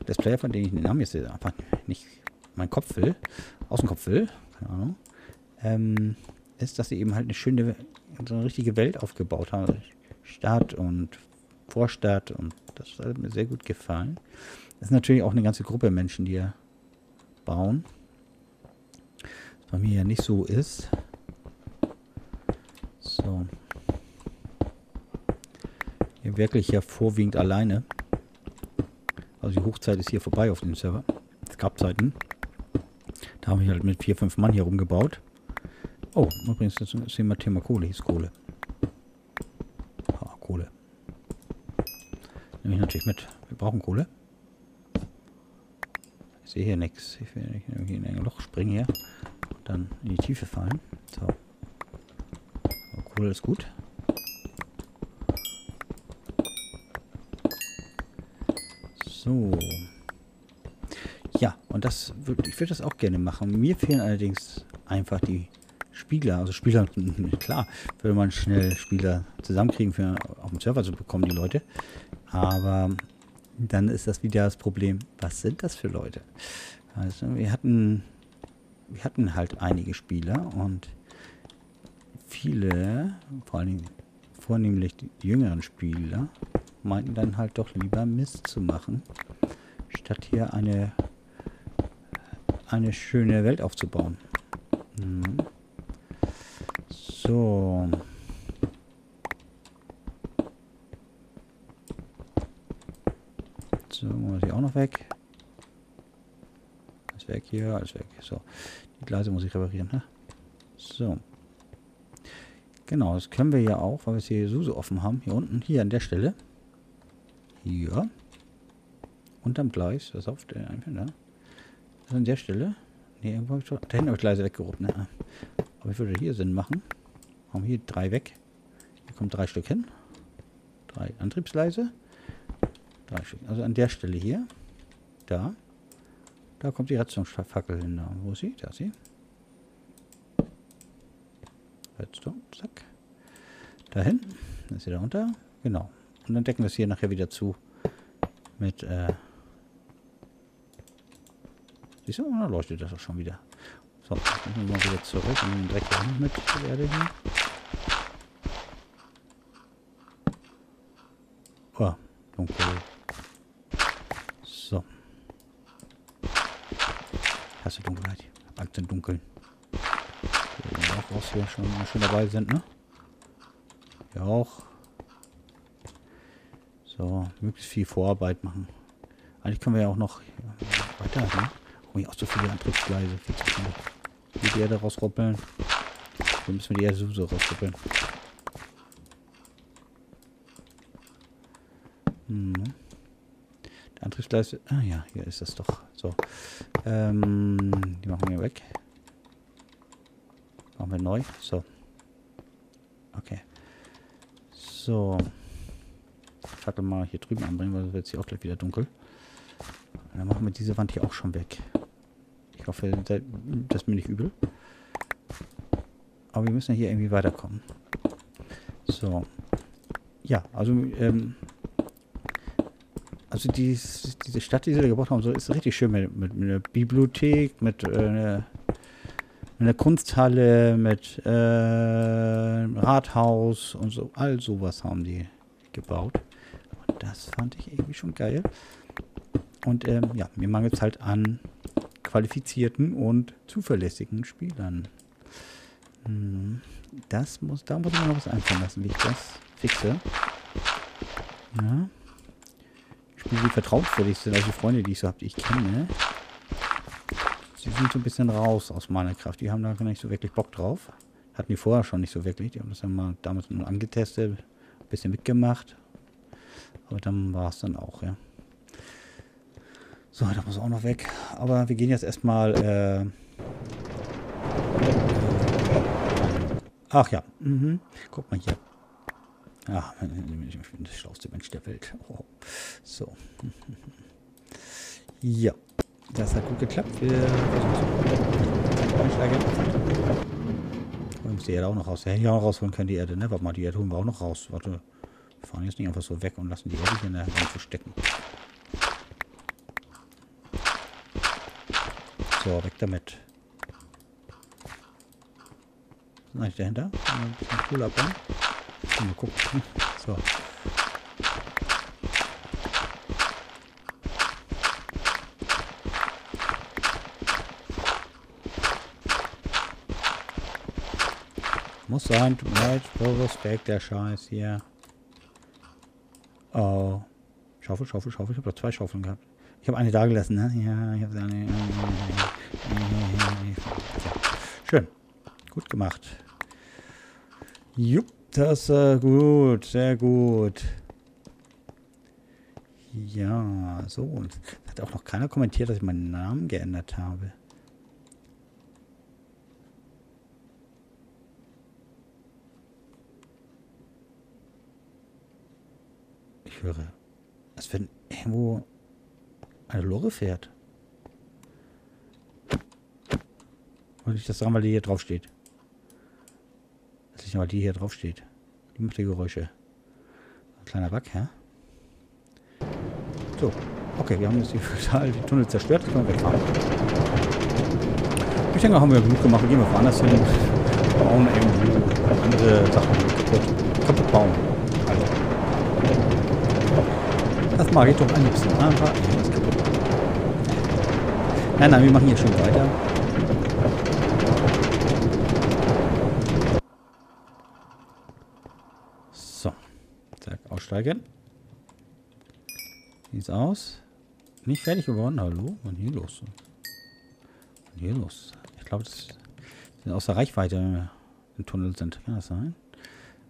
das Player, von dem ich den Namen jetzt einfach nicht meinen Kopf will, aus dem Kopf will, keine Ahnung, ähm, ist, dass sie eben halt eine schöne, so eine richtige Welt aufgebaut haben. Stadt und Vorstadt und das hat mir sehr gut gefallen. Das ist natürlich auch eine ganze Gruppe Menschen, die hier bauen. Was bei mir ja nicht so ist. So. Hier wirklich ja vorwiegend alleine. Also die Hochzeit ist hier vorbei auf dem Server. Es gab Zeiten. Da habe ich halt mit vier, fünf Mann hier rumgebaut. Oh, übrigens, das ist immer Thema Kohle. Hier ist Kohle. Ah, Kohle. Nehme ich natürlich mit. Wir brauchen Kohle. Ich sehe hier nichts. Ich will nicht irgendwie in ein Loch springen hier. Und dann in die Tiefe fallen. So. Aber Kohle ist gut. So. Ja, und das würd, ich würde das auch gerne machen. Mir fehlen allerdings einfach die Spieler. Also Spieler, klar, würde man schnell Spieler zusammenkriegen, für auf dem Server zu bekommen, die Leute. Aber dann ist das wieder das Problem, was sind das für Leute? Also wir hatten, wir hatten halt einige Spieler und viele, vor allen Dingen vornehmlich die jüngeren Spieler, meinten dann halt doch lieber Mist zu machen, statt hier eine eine schöne Welt aufzubauen. Hm. So. So, machen wir das hier auch noch weg. Alles weg hier, alles weg. So. Die Gleise muss ich reparieren, ne? So. Genau, das können wir ja auch, weil wir es hier so, so offen haben. Hier unten, hier an der Stelle. Hier. Unterm Gleis. Was auf der Einwände? Also an der Stelle. Ne, irgendwo habe ich schon. Da hinten habe ich Gleise weggehoben, ne? Aber ich würde hier Sinn machen. Haben hier drei weg. Hier kommen drei Stück hin. Drei Antriebsgleise. Drei Stück. Also an der Stelle hier. Da. Da kommt die Heizungsfackel hin. Da. Wo ist sie? Da ist sie. Heizung. Zack. Dahin. Dann ist sie da runter. Genau. Und dann decken wir es hier nachher wieder zu. Mit, äh... siehst du? Und dann leuchtet das auch schon wieder. So, dann gehen wir mal wieder zurück und den Dreck hier mit der Erde hin. Oh, dunkel. So. Ich hasse Dunkelheit. Angst im Dunkeln. Wir auch raus hier schon, schon dabei sind, ne? Ja, auch. So, möglichst viel Vorarbeit machen. Eigentlich können wir ja auch noch weiter, ne? Oh, hier auch so viele Antriebsgleise. Viel zu schnell. Die Erde rausruppeln. Hier müssen wir die Erde sowieso rausruppeln. Hm. Der Antriebsgleis... Ah ja, hier ist das doch. So. Ähm, die machen wir weg. Machen wir neu. So. Okay. So. Fackel mal hier drüben anbringen, weil es wird hier auch gleich wieder dunkel. Und dann machen wir diese Wand hier auch schon weg. Ich hoffe, das ist mir nicht übel. Aber wir müssen ja hier irgendwie weiterkommen. So. Ja, also, ähm, also dies, diese Stadt, die sie da gebaut haben, so ist richtig schön mit, mit, mit einer Bibliothek, mit, äh, eine, mit einer Kunsthalle, mit äh, einem Rathaus und so. All sowas haben die gebaut. Und das fand ich irgendwie schon geil. Und ähm, ja, mir mangelt es halt an qualifizierten und zuverlässigen Spielern. Hm, das muss, da muss ich mir noch was einfallen lassen, wie ich das fixe. Ja. Spiele, die vertrauenswürdig sind, also die Freunde, die ich so habe, die ich kenne, die sind so ein bisschen raus aus meiner Kraft. Die haben da gar nicht so wirklich Bock drauf. Hatten die vorher schon nicht so wirklich. Die haben das dann mal damals nur angetestet, ein bisschen mitgemacht. Aber dann war es dann auch, ja. So, da muss auch noch weg. Aber wir gehen jetzt erstmal. Äh Ach ja. Mhm. Guck mal hier. Ach, ich bin das schlauste Mensch der Welt. Oh. So. Ja. Das hat gut geklappt. Wir oh, muss die Erde auch noch raus. Hätte ich auch noch rausholen können, die Erde, ne? Warte mal, die Erde holen wir auch noch raus. Warte. Wir fahren jetzt nicht einfach so weg und lassen die Erde hier in der Hand verstecken. So, weg damit. Was ist eigentlich dahinter? Ein bisschen cool abbauen. Mal gucken. So. Muss sein, tut mir leid. Respekt, der Scheiß hier. Oh. Schaufel, Schaufel, Schaufel. Ich habe doch zwei Schaufeln gehabt. Ich habe eine da gelassen, ne? Ja, ich habe eine. Schön. Gut gemacht. Jupp, das ist gut. Sehr gut. Ja, so. Und hat auch noch keiner kommentiert, dass ich meinen Namen geändert habe. Ich höre, als wenn irgendwo eine Lore fährt. Wollte ich das sagen, weil die hier drauf steht? Das ist nicht, weil die hier drauf steht. Die macht die Geräusche. Ein kleiner Bug, hä? So, okay, wir haben jetzt die, die Tunnel zerstört. Jetzt können wir wegfahren. Ich denke, haben wir genug gemacht. Wir gehen mal woanders hin. Bauen irgendwie andere Sachen kaputt. Kaputt bauen. Also. Das mag ich doch am liebsten. Einfach irgendwas kaputt. Nein, nein, wir machen hier schon weiter. So. Zack, aussteigen. Sieht's aus. Nicht fertig geworden. Hallo? Und hier los. Und hier los. Ich glaube, das sind außer Reichweite im Tunnel sind. Kann das sein?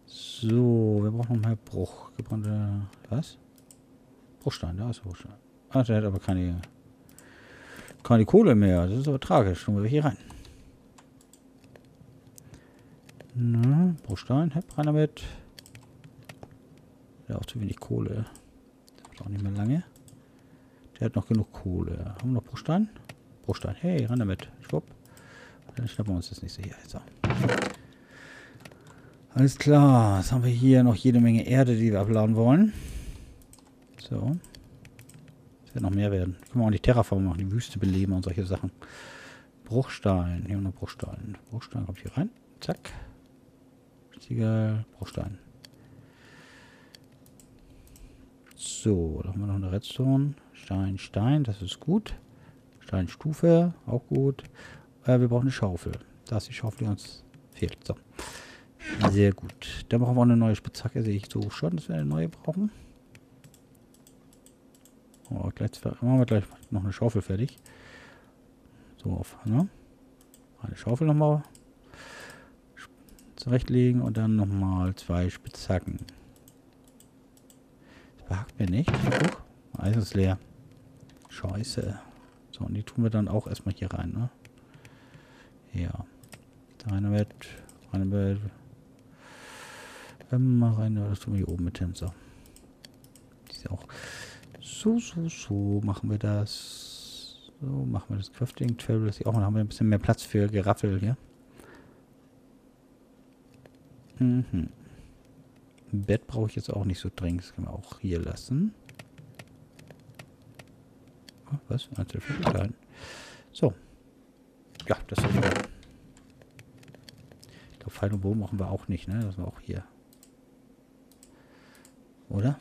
So, wir brauchen noch mehr Bruch. Gebrannte. Was? Bruchstein, da ist der Bruchstein. Ah, der hat aber keine, keine Kohle mehr. Das ist aber tragisch. Schauen wir hier rein. Na, Bruchstein, hep, rein damit. Der hat auch zu wenig Kohle. Das macht auch nicht mehr lange. Der hat noch genug Kohle. Haben wir noch Bruchstein? Bruchstein, hey, rein damit. Schwupp. Dann schnappen wir uns das nächste hier. So. Alles klar. Jetzt haben wir hier noch jede Menge Erde, die wir abladen wollen. So. Es wird noch mehr werden. Können wir auch nicht Terraform machen, die Wüste beleben und solche Sachen. Bruchstein. Hier haben wir noch Bruchstein. Bruchstein kommt hier rein. Zack. Ziegel, Bruchstein. So, da haben wir noch eine Redstone. Stein, Stein, das ist gut. Steinstufe, auch gut. Äh, wir brauchen eine Schaufel. Da ist die Schaufel, die uns fehlt. So. Sehr gut. Dann brauchen wir auch eine neue Spitzhacke, sehe ich so schon, dass wir eine neue brauchen. Oh, gleich, machen wir gleich noch eine Schaufel fertig. So, auf, ne? Eine Schaufel nochmal zurechtlegen und dann nochmal zwei Spitzhacken. Das behagt mir nicht. Oh, Eis ist leer. Scheiße. So, und die tun wir dann auch erstmal hier rein, ne? Ja. Rein damit. Rein damit. Immer rein, das tun wir hier oben mit hin. So. Die ist auch. So, so, so machen wir das. So machen wir das Crafting Table. Das hier auch. Dann haben wir ein bisschen mehr Platz für Geraffel hier. Mhm. Ein Bett brauche ich jetzt auch nicht so dringend. Das können wir auch hier lassen. Oh, was? So. Ja, das ist wieder. Ich glaube, Pfeil und Bogen machen wir auch nicht, ne? Das war auch hier. Oder?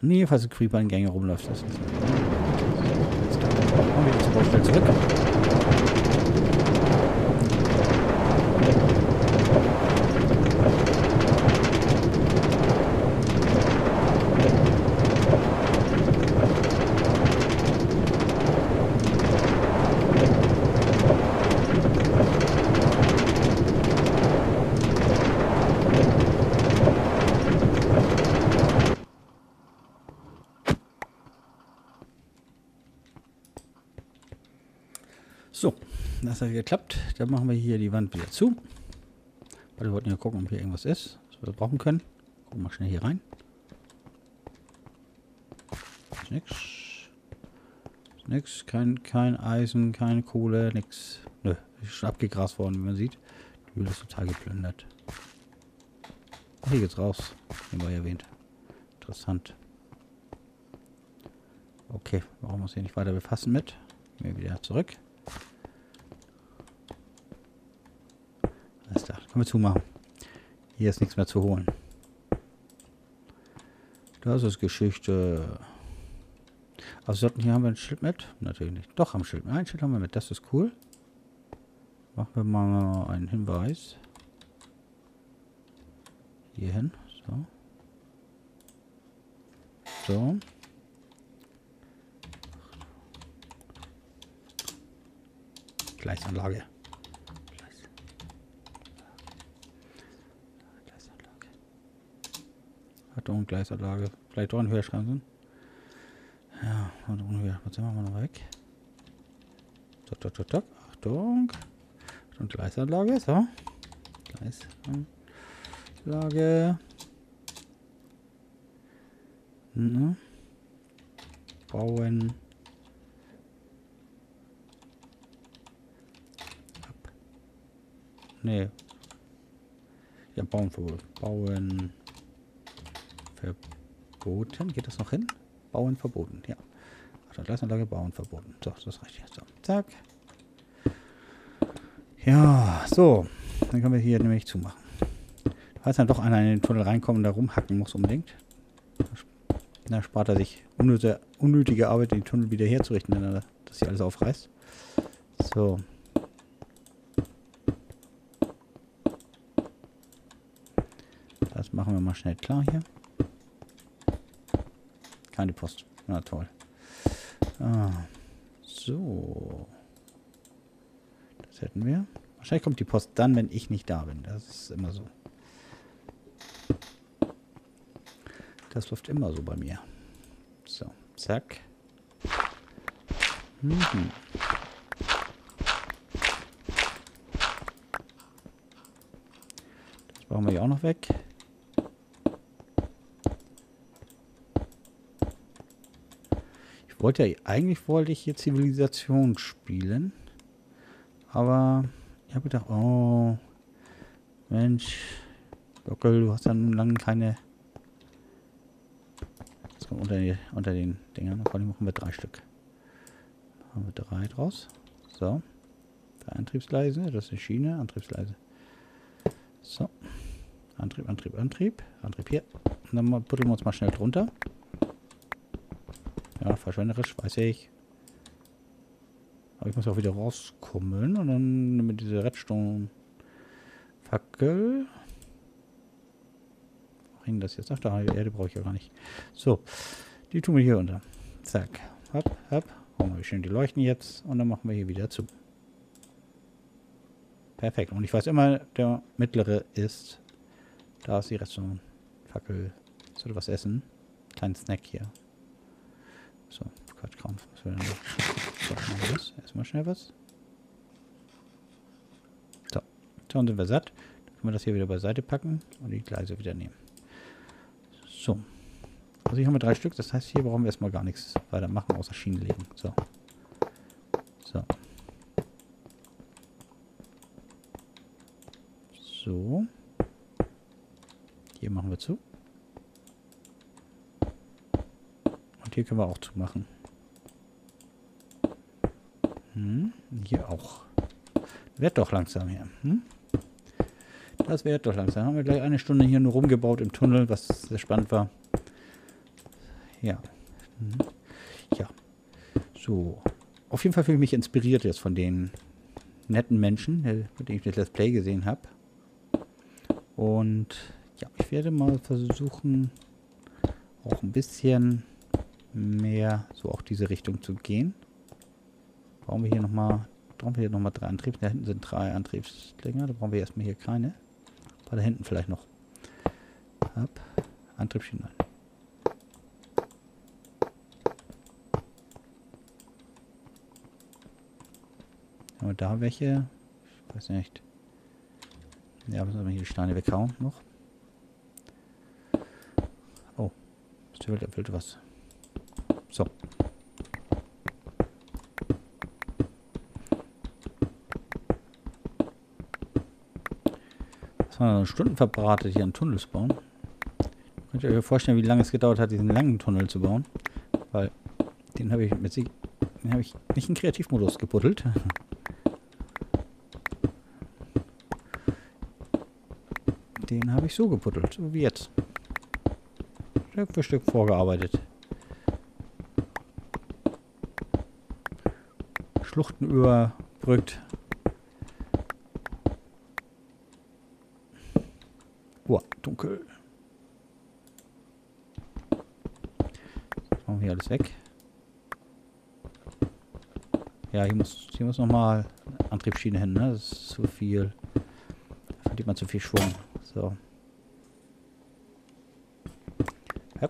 Nee, falls ein Creeper in Gänge rumläuft. Das ist jetzt kommen wir zur Baustelle zurück. So, das hat geklappt. Dann machen wir hier die Wand wieder zu. Weil wir wollten ja gucken, ob hier irgendwas ist, was wir brauchen können. Gucken wir mal schnell hier rein. Ist nix. Ist nix. Kein, kein Eisen, keine Kohle, nix. Nö, ist schon abgegrast worden, wie man sieht. Die Höhle ist total geplündert. Ach, hier geht's raus. Den war ja erwähnt. Interessant. Okay, brauchen wir uns hier nicht weiter befassen mit. Gehen wir wieder zurück. Alles klar, können wir zumachen. Hier ist nichts mehr zu holen. Das ist Geschichte. Also hier haben wir ein Schild mit. Natürlich nicht. Doch, haben wir ein Schild mit. Ein Schild haben wir mit. Das ist cool. Machen wir mal einen Hinweis. Hier hin. So. So. Gleisanlage. Gleisanlage. Hat doch eine Gleisanlage. Vielleicht doch ein Höherschrank. Ja, und ungefähr. Was machen wir noch weg? Tok, tok, tok, tok. Achtung. Und Gleisanlage. So. Gleisanlage. Mhm. Bauen. Nee. Ja, bauen verboten. Bauen verboten. Geht das noch hin? Bauen verboten, ja. Also Gleisanlage bauen verboten. So, das reicht jetzt. So, zack. Ja, so. Dann können wir hier nämlich zumachen. Falls dann doch einer in den Tunnel reinkommt und da rumhacken muss unbedingt. Dann spart er sich unnötige, unnötige Arbeit, den Tunnel wieder herzurichten, wenn er das hier alles aufreißt. So. Das machen wir mal schnell klar hier. Keine Post. Na toll. Ah, so. Das hätten wir. Wahrscheinlich kommt die Post dann, wenn ich nicht da bin. Das ist immer so. Das läuft immer so bei mir. So, zack. Mhm. Das brauchen wir hier auch noch weg. Ich wollte ja, eigentlich wollte ich hier Zivilisation spielen. Aber ich habe gedacht, oh, Mensch, Jockel, du hast ja nun lange keine... Das kommt unter, die, unter den Dingern. Vor allem machen wir drei Stück. Machen wir drei draus. So. Der Antriebsleise, das ist die Schiene, Antriebsleise. So. Antrieb, Antrieb, Antrieb. Antrieb hier. Und dann putteln wir uns mal schnell drunter. Ja, verschwenderisch, weiß ich. Aber ich muss auch wieder rauskommen und dann nehmen wir diese Redstone-Fackel. Bringen das jetzt nach da. Erde brauche ich ja gar nicht. So, die tun wir hier unter. Zack. Hopp, hopp. Machen wir schön die Leuchten jetzt und dann machen wir hier wieder zu. Perfekt. Und ich weiß immer, der mittlere ist. Da ist die Redstone-Fackel. Ich sollte was essen. Kleinen Snack hier. So, Quatsch, kaum. Was will denn das? Erstmal schnell was. So, schon sind wir satt. Dann können wir das hier wieder beiseite packen und die Gleise wieder nehmen. So. Also hier haben wir drei Stück, das heißt, hier brauchen wir erstmal gar nichts weiter machen, außer Schienen legen. So. So. So. Hier machen wir zu. Hier können wir auch zumachen. Hm, hier auch. Wird doch langsam hier. Hm? Das wird doch langsam. Haben wir gleich eine Stunde hier nur rumgebaut im Tunnel, was sehr spannend war. Ja. Hm. Ja. So. Auf jeden Fall fühle ich mich inspiriert jetzt von den netten Menschen, mit denen ich das Let's Play gesehen habe. Und ja, ich werde mal versuchen, auch ein bisschen mehr so auch diese Richtung zu gehen. Brauchen wir hier nochmal brauchen wir hier nochmal drei Antriebs. Da hinten sind drei Antriebsdinger. Da brauchen wir erstmal hier keine. Aber da hinten vielleicht noch. Ab. Antriebsschienen ein. Aber da welche. Ich weiß nicht. Ja, müssen wir hier die Steine weghauen noch. Oh. Das erfüllt was. So. Das waren Stunden verbratet, hier einen Tunnel zu bauen. Könnt ihr euch vorstellen, wie lange es gedauert hat, diesen langen Tunnel zu bauen? Weil den habe ich mit sich, den habe ich nicht in Kreativmodus gebuddelt. Den habe ich so gebuddelt, so wie jetzt. Stück für Stück vorgearbeitet. Schluchten überbrückt. Uah, dunkel. Machen wir hier alles weg. Ja, hier muss, hier muss nochmal Antriebsschiene hin, ne? Das ist zu viel. Da verdient man zu viel Schwung. So. Ja.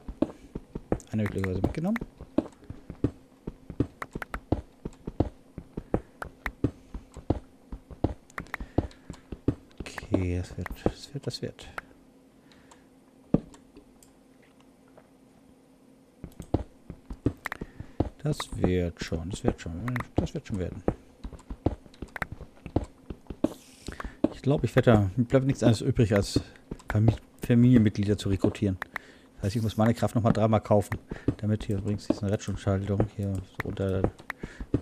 Eine glücklicherweise mitgenommen. Okay, das wird, das wird, das wird. Das wird schon, das wird schon, das wird schon werden. Ich glaube, ich werde da, mir bleibt nichts anderes übrig, als Familienmitglieder zu rekrutieren. Das heißt, ich muss meine Kraft nochmal dreimal kaufen, damit hier übrigens diese Redstone-Schaltung hier so unter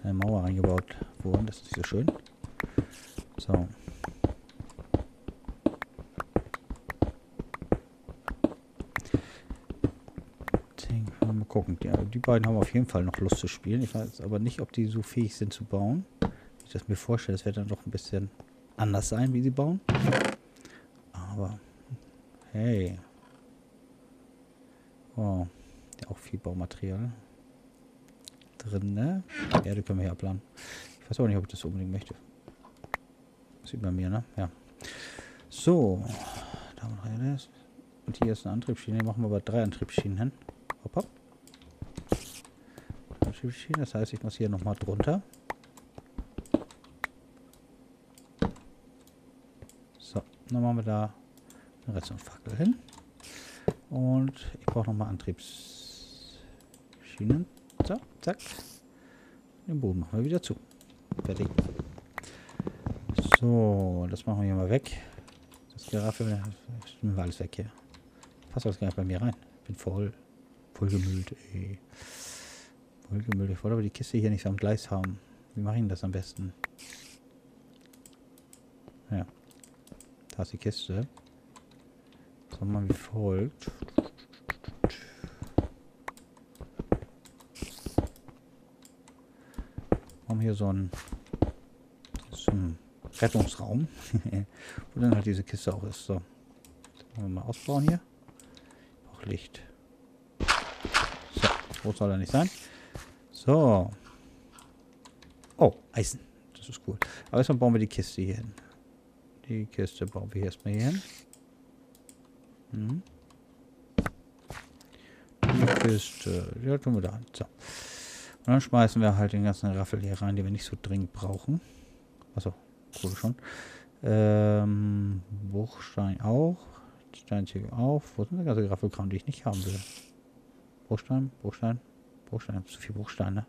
eine Mauer reingebaut wurden. Das ist nicht so schön. So. Gucken. Ja, die beiden haben auf jeden Fall noch Lust zu spielen. Ich weiß aber nicht, ob die so fähig sind zu bauen. Wie ich das mir vorstelle, es wird dann doch ein bisschen anders sein, wie sie bauen. Aber hey. Wow. Ja, auch viel Baumaterial drin, ne? Erde können wir ja planen. Ich weiß auch nicht, ob ich das unbedingt möchte. Das sieht bei mir, ne? Ja. So. Und hier ist eine Antriebsschiene. Hier machen wir aber drei Antriebsschienen hin. Hopp, hopp. Das heißt, ich muss hier nochmal drunter. So, dann machen wir da eine Redstone-Fackel hin. Und ich brauche nochmal Antriebsschienen. So, zack. Den Boden machen wir wieder zu. Fertig. So, das machen wir hier mal weg. Das Giraffe, stimmen wir alles weg hier. Passt alles gar nicht bei mir rein. Ich bin voll, voll gemüllt, ey. Ich wollte aber die Kiste hier nicht am Gleis haben. Wie mache ich denn das am besten? Ja. Da ist die Kiste. So, mal wie folgt. Wir haben hier so einen, so einen Rettungsraum. Wo dann halt diese Kiste auch ist. So. Das wollen wir mal ausbauen hier. Auch Licht. So, groß soll er nicht sein. So. Oh, Eisen. Das ist cool. Aber erstmal bauen wir die Kiste hier hin. Die Kiste bauen wir erstmal hier hin. Hm. Die Kiste. Ja, tun wir da. So. Und dann schmeißen wir halt den ganzen Raffel hier rein, den wir nicht so dringend brauchen. Achso, cool schon. Ähm, Bruchstein auch. Steinzüge auch. Wo sind die ganzen Raffelkram, die ich nicht haben will? Bruchstein, Bruchstein. Bruchstein, zu viel Bruchsteine.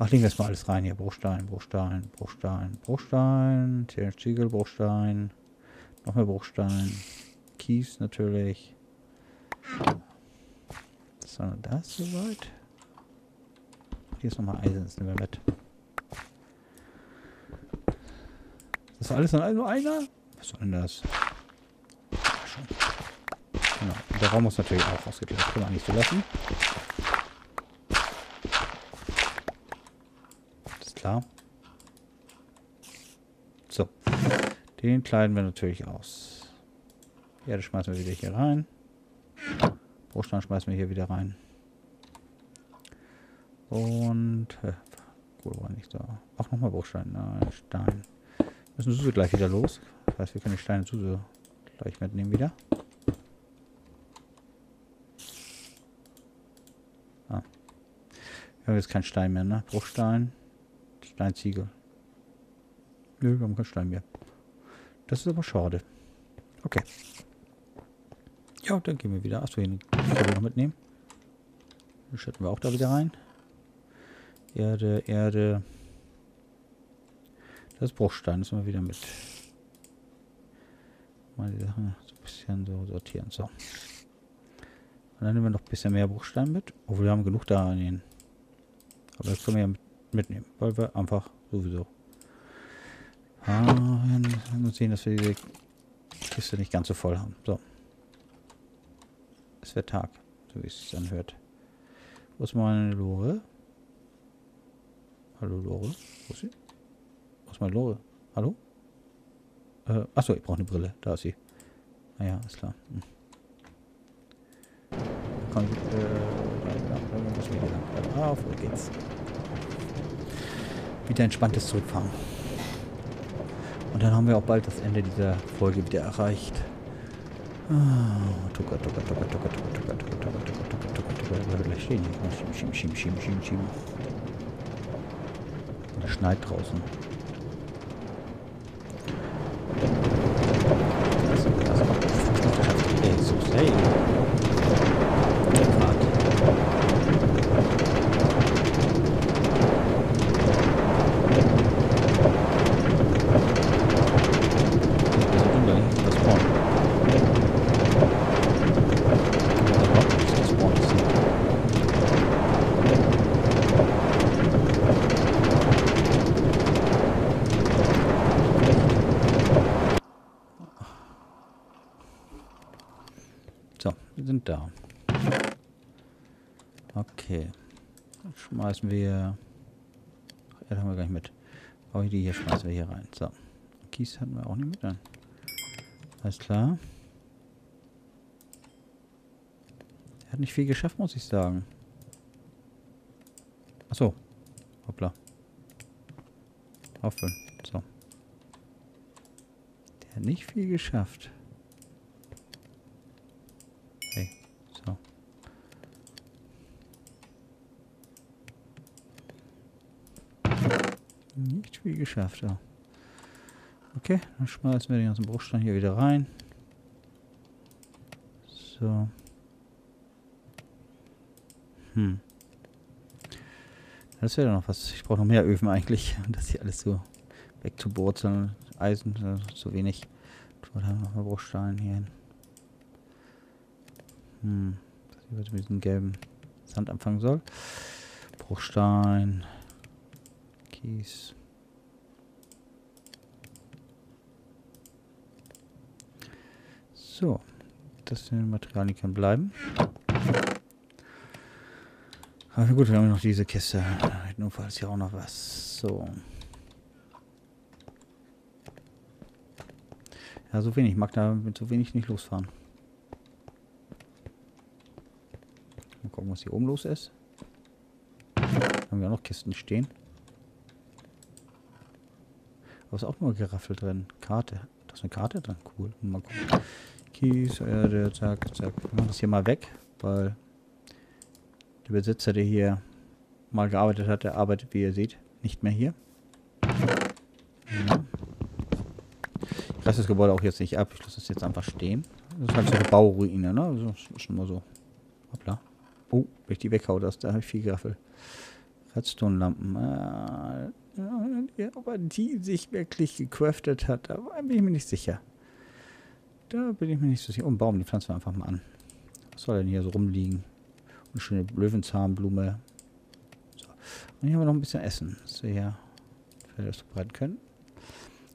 Ach, legen wir jetzt mal alles rein hier. Bruchstein, Bruchstein, Bruchstein, Bruchstein, Ziegel, Bruchstein, noch mehr Bruchstein, Kies natürlich. So, das ist soweit. Hier ist nochmal Eisen, das nehmen wir mit. Das war alles nur also einer? Was soll denn das? Genau. Der Raum muss natürlich auch ausgeklärt. Das können wir nicht so lassen. So, den kleiden wir natürlich aus. Erde schmeißen wir wieder hier rein. Bruchstein schmeißen wir hier wieder rein. Und äh, gut, war nicht da. Auch nochmal Bruchstein. Nein, Stein. Müssen Suse gleich wieder los. Das heißt, wir können die Steine Suse gleich mitnehmen wieder. Ah. Wir haben jetzt keinen Stein mehr, ne? Bruchstein. Steinziegel. Nö, wir haben keinen Stein mehr. Das ist aber schade. Okay. Ja, dann gehen wir wieder. Achso, hier noch mitnehmen. Dann schütten wir auch da wieder rein. Erde, Erde. Das ist Bruchstein. Das müssen wir wieder mit. Mal die Sachen so ein bisschen so sortieren. So. Und dann nehmen wir noch ein bisschen mehr Bruchstein mit. Obwohl wir haben genug da an den. Aber das können wir ja mit. mitnehmen, weil wir einfach sowieso und sehen, dass wir diese Kiste nicht ganz so voll haben. So. Es wird Tag, so wie es sich anhört. Wo ist meine Lore? Hallo Lore? Wo ist sie? Wo ist meine Lore? Hallo? Äh, achso, ich brauche eine Brille. Da ist sie. Naja, ist klar. Hm. Komm, äh, da, da, da, auf, wo geht's? Wieder entspanntes Zurückfahren. Und dann haben wir auch bald das Ende dieser Folge wieder erreicht. Tucker, tucker, tucker, tucker, tucker, tucker, tucker, tucker, tucker, tucker, tucker, tucker, gleich stehen. Schieben, schieben, schieben, schieben, schieben. Das schneit draußen. Sind da. Okay. Dann schmeißen wir. Ach, das haben wir gar nicht mit. Brauche ich die hier, schmeißen wir hier rein. So. Kies hatten wir auch nicht mit. Dann. Alles klar. Er hat nicht viel geschafft, muss ich sagen. Achso. Hoppla. Auffüllen. So. Der hat nicht viel geschafft. Nicht viel geschafft, ja. Okay, dann schmeißen wir den ganzen Bruchstein hier wieder rein. So. Hm. Das wäre noch was. Ich brauche noch mehr Öfen eigentlich, um das hier alles so wegzuburzeln. Eisen, zu wenig. Oder noch mal Bruchstein hier hin. Hm. Das hier wird mit diesem gelben Sand anfangen soll. Bruchstein. Kies. So, das sind Materialien, die können bleiben. Aber gut, wir haben noch diese Kiste. Nur falls hier auch noch was. So. Ja, so wenig. Ich mag da mit so wenig nicht losfahren. Mal gucken, was hier oben los ist. Da haben wir auch noch Kisten stehen. Aber ist auch nur geraffelt drin. Karte. Da ist eine Karte drin. Cool. Mal gucken. Kies, Erde, zack, zack. Wir machen das hier mal weg, weil der Besitzer, der hier mal gearbeitet hat, der arbeitet, wie ihr seht, nicht mehr hier. Ja. Ich lasse das Gebäude auch jetzt nicht ab. Ich lasse es jetzt einfach stehen. Das ist halt so eine Bauruine, ne? Das ist schon mal so. Hoppla. Oh, wenn ich die weghaue, das, da habe ich viel geraffelt. Redstone-Lampen. Ah. Ja, aber die sich wirklich gecraftet hat, da bin ich mir nicht sicher. Da bin ich mir nicht so sicher. Oh, einen Baum, die pflanzen wir einfach mal an. Was soll denn hier so rumliegen? Eine schöne Löwenzahnblume. So. Und hier haben wir noch ein bisschen Essen, dass wir hier vielleicht verbreiten können.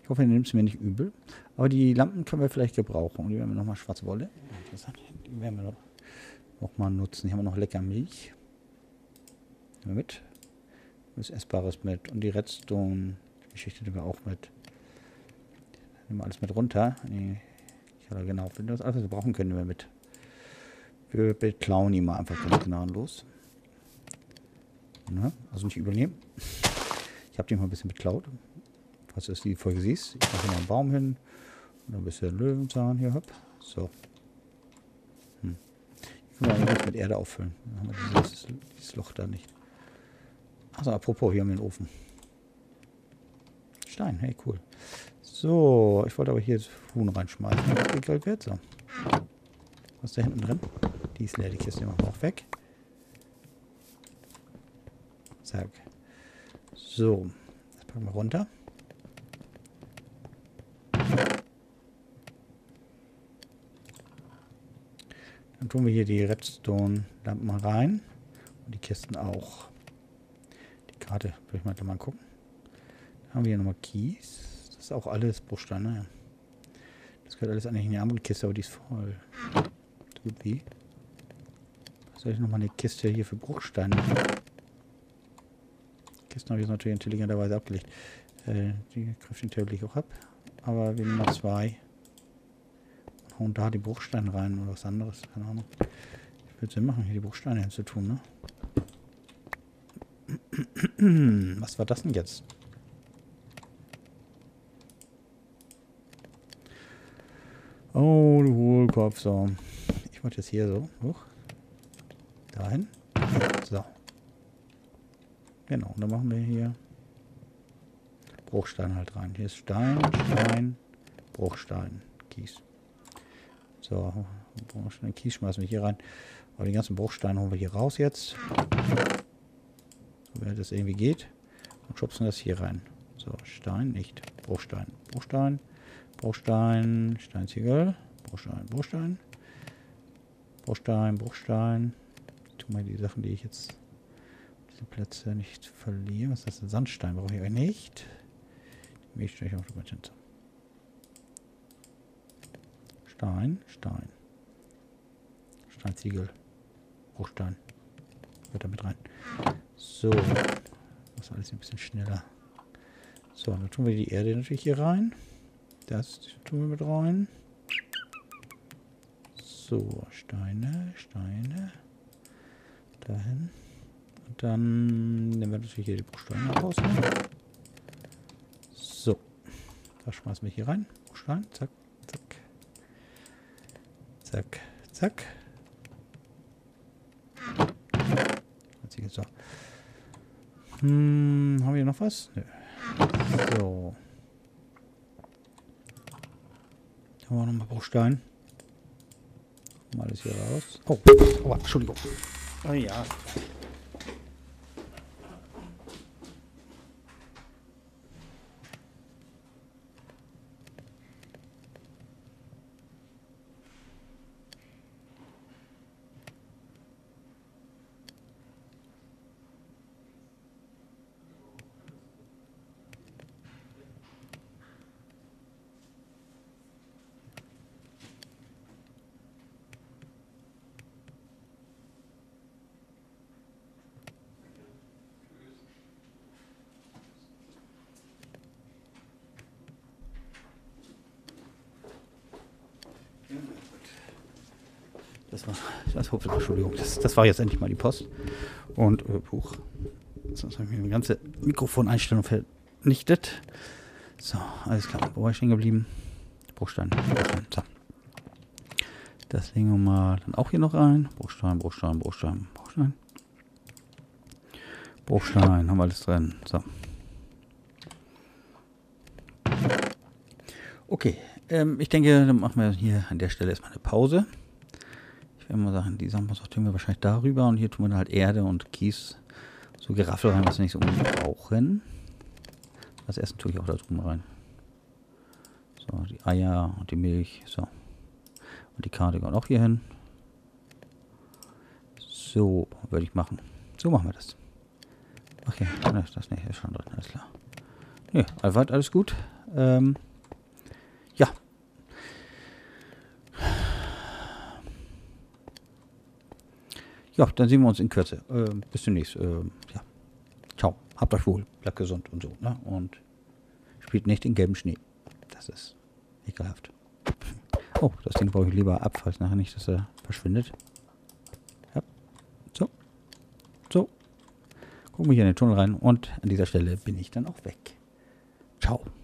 Ich hoffe, ihr nehmt es mir nicht übel. Aber die Lampen können wir vielleicht gebrauchen. Und die werden wir nochmal schwarze Wolle. Die werden wir noch, noch mal nutzen. Hier haben wir noch lecker Milch. Nehmen wir mit. Was Essbares mit. Und die Redstone-Geschichte nehmen wir auch mit. Nehmen wir alles mit runter. Nee, ja, genau. Wenn wir das alles brauchen, können wir mit. Wir beklauen ihn mal einfach ganz gnadenlos. Ne? Also nicht übernehmen. Ich habe den mal ein bisschen beklaut. Falls du das die Folge siehst. Ich mache mal einen Baum hin. Und ein bisschen Löwenzahn hier. Hopp. So. Hm. Hier können wir mit Erde auffüllen. Dann haben wir dieses, dieses Loch da nicht. Also apropos, hier haben wir einen Ofen. Stein, hey, cool. So, ich wollte aber hier das Huhn reinschmeißen. Das geht gleich wert, so. Was ist da hinten drin? Die ist leer, die Kiste machen wir auch weg. Zack. So, das packen wir runter. Dann tun wir hier die Redstone-Lampen rein. Und die Kisten auch. Warte, will ich mal da mal gucken. Dann haben wir hier nochmal Kies. Das ist auch alles Bruchstein, naja. Das gehört alles eigentlich in die andere Kiste, aber die ist voll. So gut wie. Soll ich nochmal eine Kiste hier für Bruchstein machen? Die Kisten habe ich jetzt natürlich intelligenterweise abgelegt. Äh, die greift natürlich auch ab. Aber wir nehmen mal zwei. hauen da die Bruchsteine rein oder was anderes. Keine Ahnung. Ich würde Sinn machen, hier die Bruchsteine hinzutun, ne? Was war das denn jetzt? Oh, du Hohlkopf, so. Ich wollte jetzt hier so hoch. Dahin. So. Genau, dann machen wir hier Bruchstein halt rein. Hier ist Stein, Stein, Bruchstein, Kies. So, Bruchstein, Kies schmeißen wir hier rein. Aber die ganzen Bruchsteine holen wir hier raus jetzt. So, wenn das irgendwie geht. Und schubsen das hier rein. So, Stein, nicht. Bruchstein, Bruchstein, Bruchstein, Steinziegel, Bruchstein, Bruchstein, Bruchstein, Bruchstein. Ich tue mal die Sachen, die ich jetzt... Plätze nicht verlieren. Was ist das denn? Sandstein brauche ich nicht. Ich stehe auch schon hinter. Stein, Stein. Steinziegel. Bruchstein. Wird da mit rein. So. Das alles ein bisschen schneller. So, dann tun wir die Erde natürlich hier rein. Das tun wir mit rein. So, Steine, Steine. Dahin. Und dann nehmen wir natürlich hier die Bruchsteine raus. So. Da schmeißen wir hier rein. Bruchstein. Zack, zack. Zack, zack. So. Hm, haben wir hier noch was? Nö. So. Da haben wir nochmal Bruchstein. Mal alles hier raus. Oh, oh Entschuldigung. Oh ja. Das war, das, hoffe, Entschuldigung, das, das war jetzt endlich mal die Post. Und, äh, Buch. Sonst habe ich mir die ganze Mikrofoneinstellung vernichtet. So, alles klar. Wo war ich stehen geblieben? Bruchstein, Bruchstein, so. Das legen wir mal dann auch hier noch rein. Bruchstein, Bruchstein, Bruchstein, Bruchstein. Bruchstein, haben wir alles drin. So. Okay, ähm, ich denke, dann machen wir hier an der Stelle erstmal eine Pause. Immer Sachen, die Sachen tun wir wahrscheinlich darüber und hier tun wir dann halt Erde und Kies so geraffelt rein, was wir nicht so unbedingt brauchen. Das Essen tue ich auch da drüben rein. So, die Eier und die Milch, so. Und die Karte gehört auch hier hin. So, würde ich machen. So machen wir das. Okay, das, das nicht, ist schon drin, alles klar. Ja, allweit alles gut. Ähm, ja. Ja, dann sehen wir uns in Kürze. Ähm, bis demnächst. Ähm, ja. Ciao. Habt euch wohl. Bleibt gesund und so. Ne? Und spielt nicht in gelben Schnee. Das ist ekelhaft. Oh, das Ding brauche ich lieber ab, falls nachher nicht, dass er verschwindet. Ja. So. So. Gucken wir hier in den Tunnel rein. Und an dieser Stelle bin ich dann auch weg. Ciao.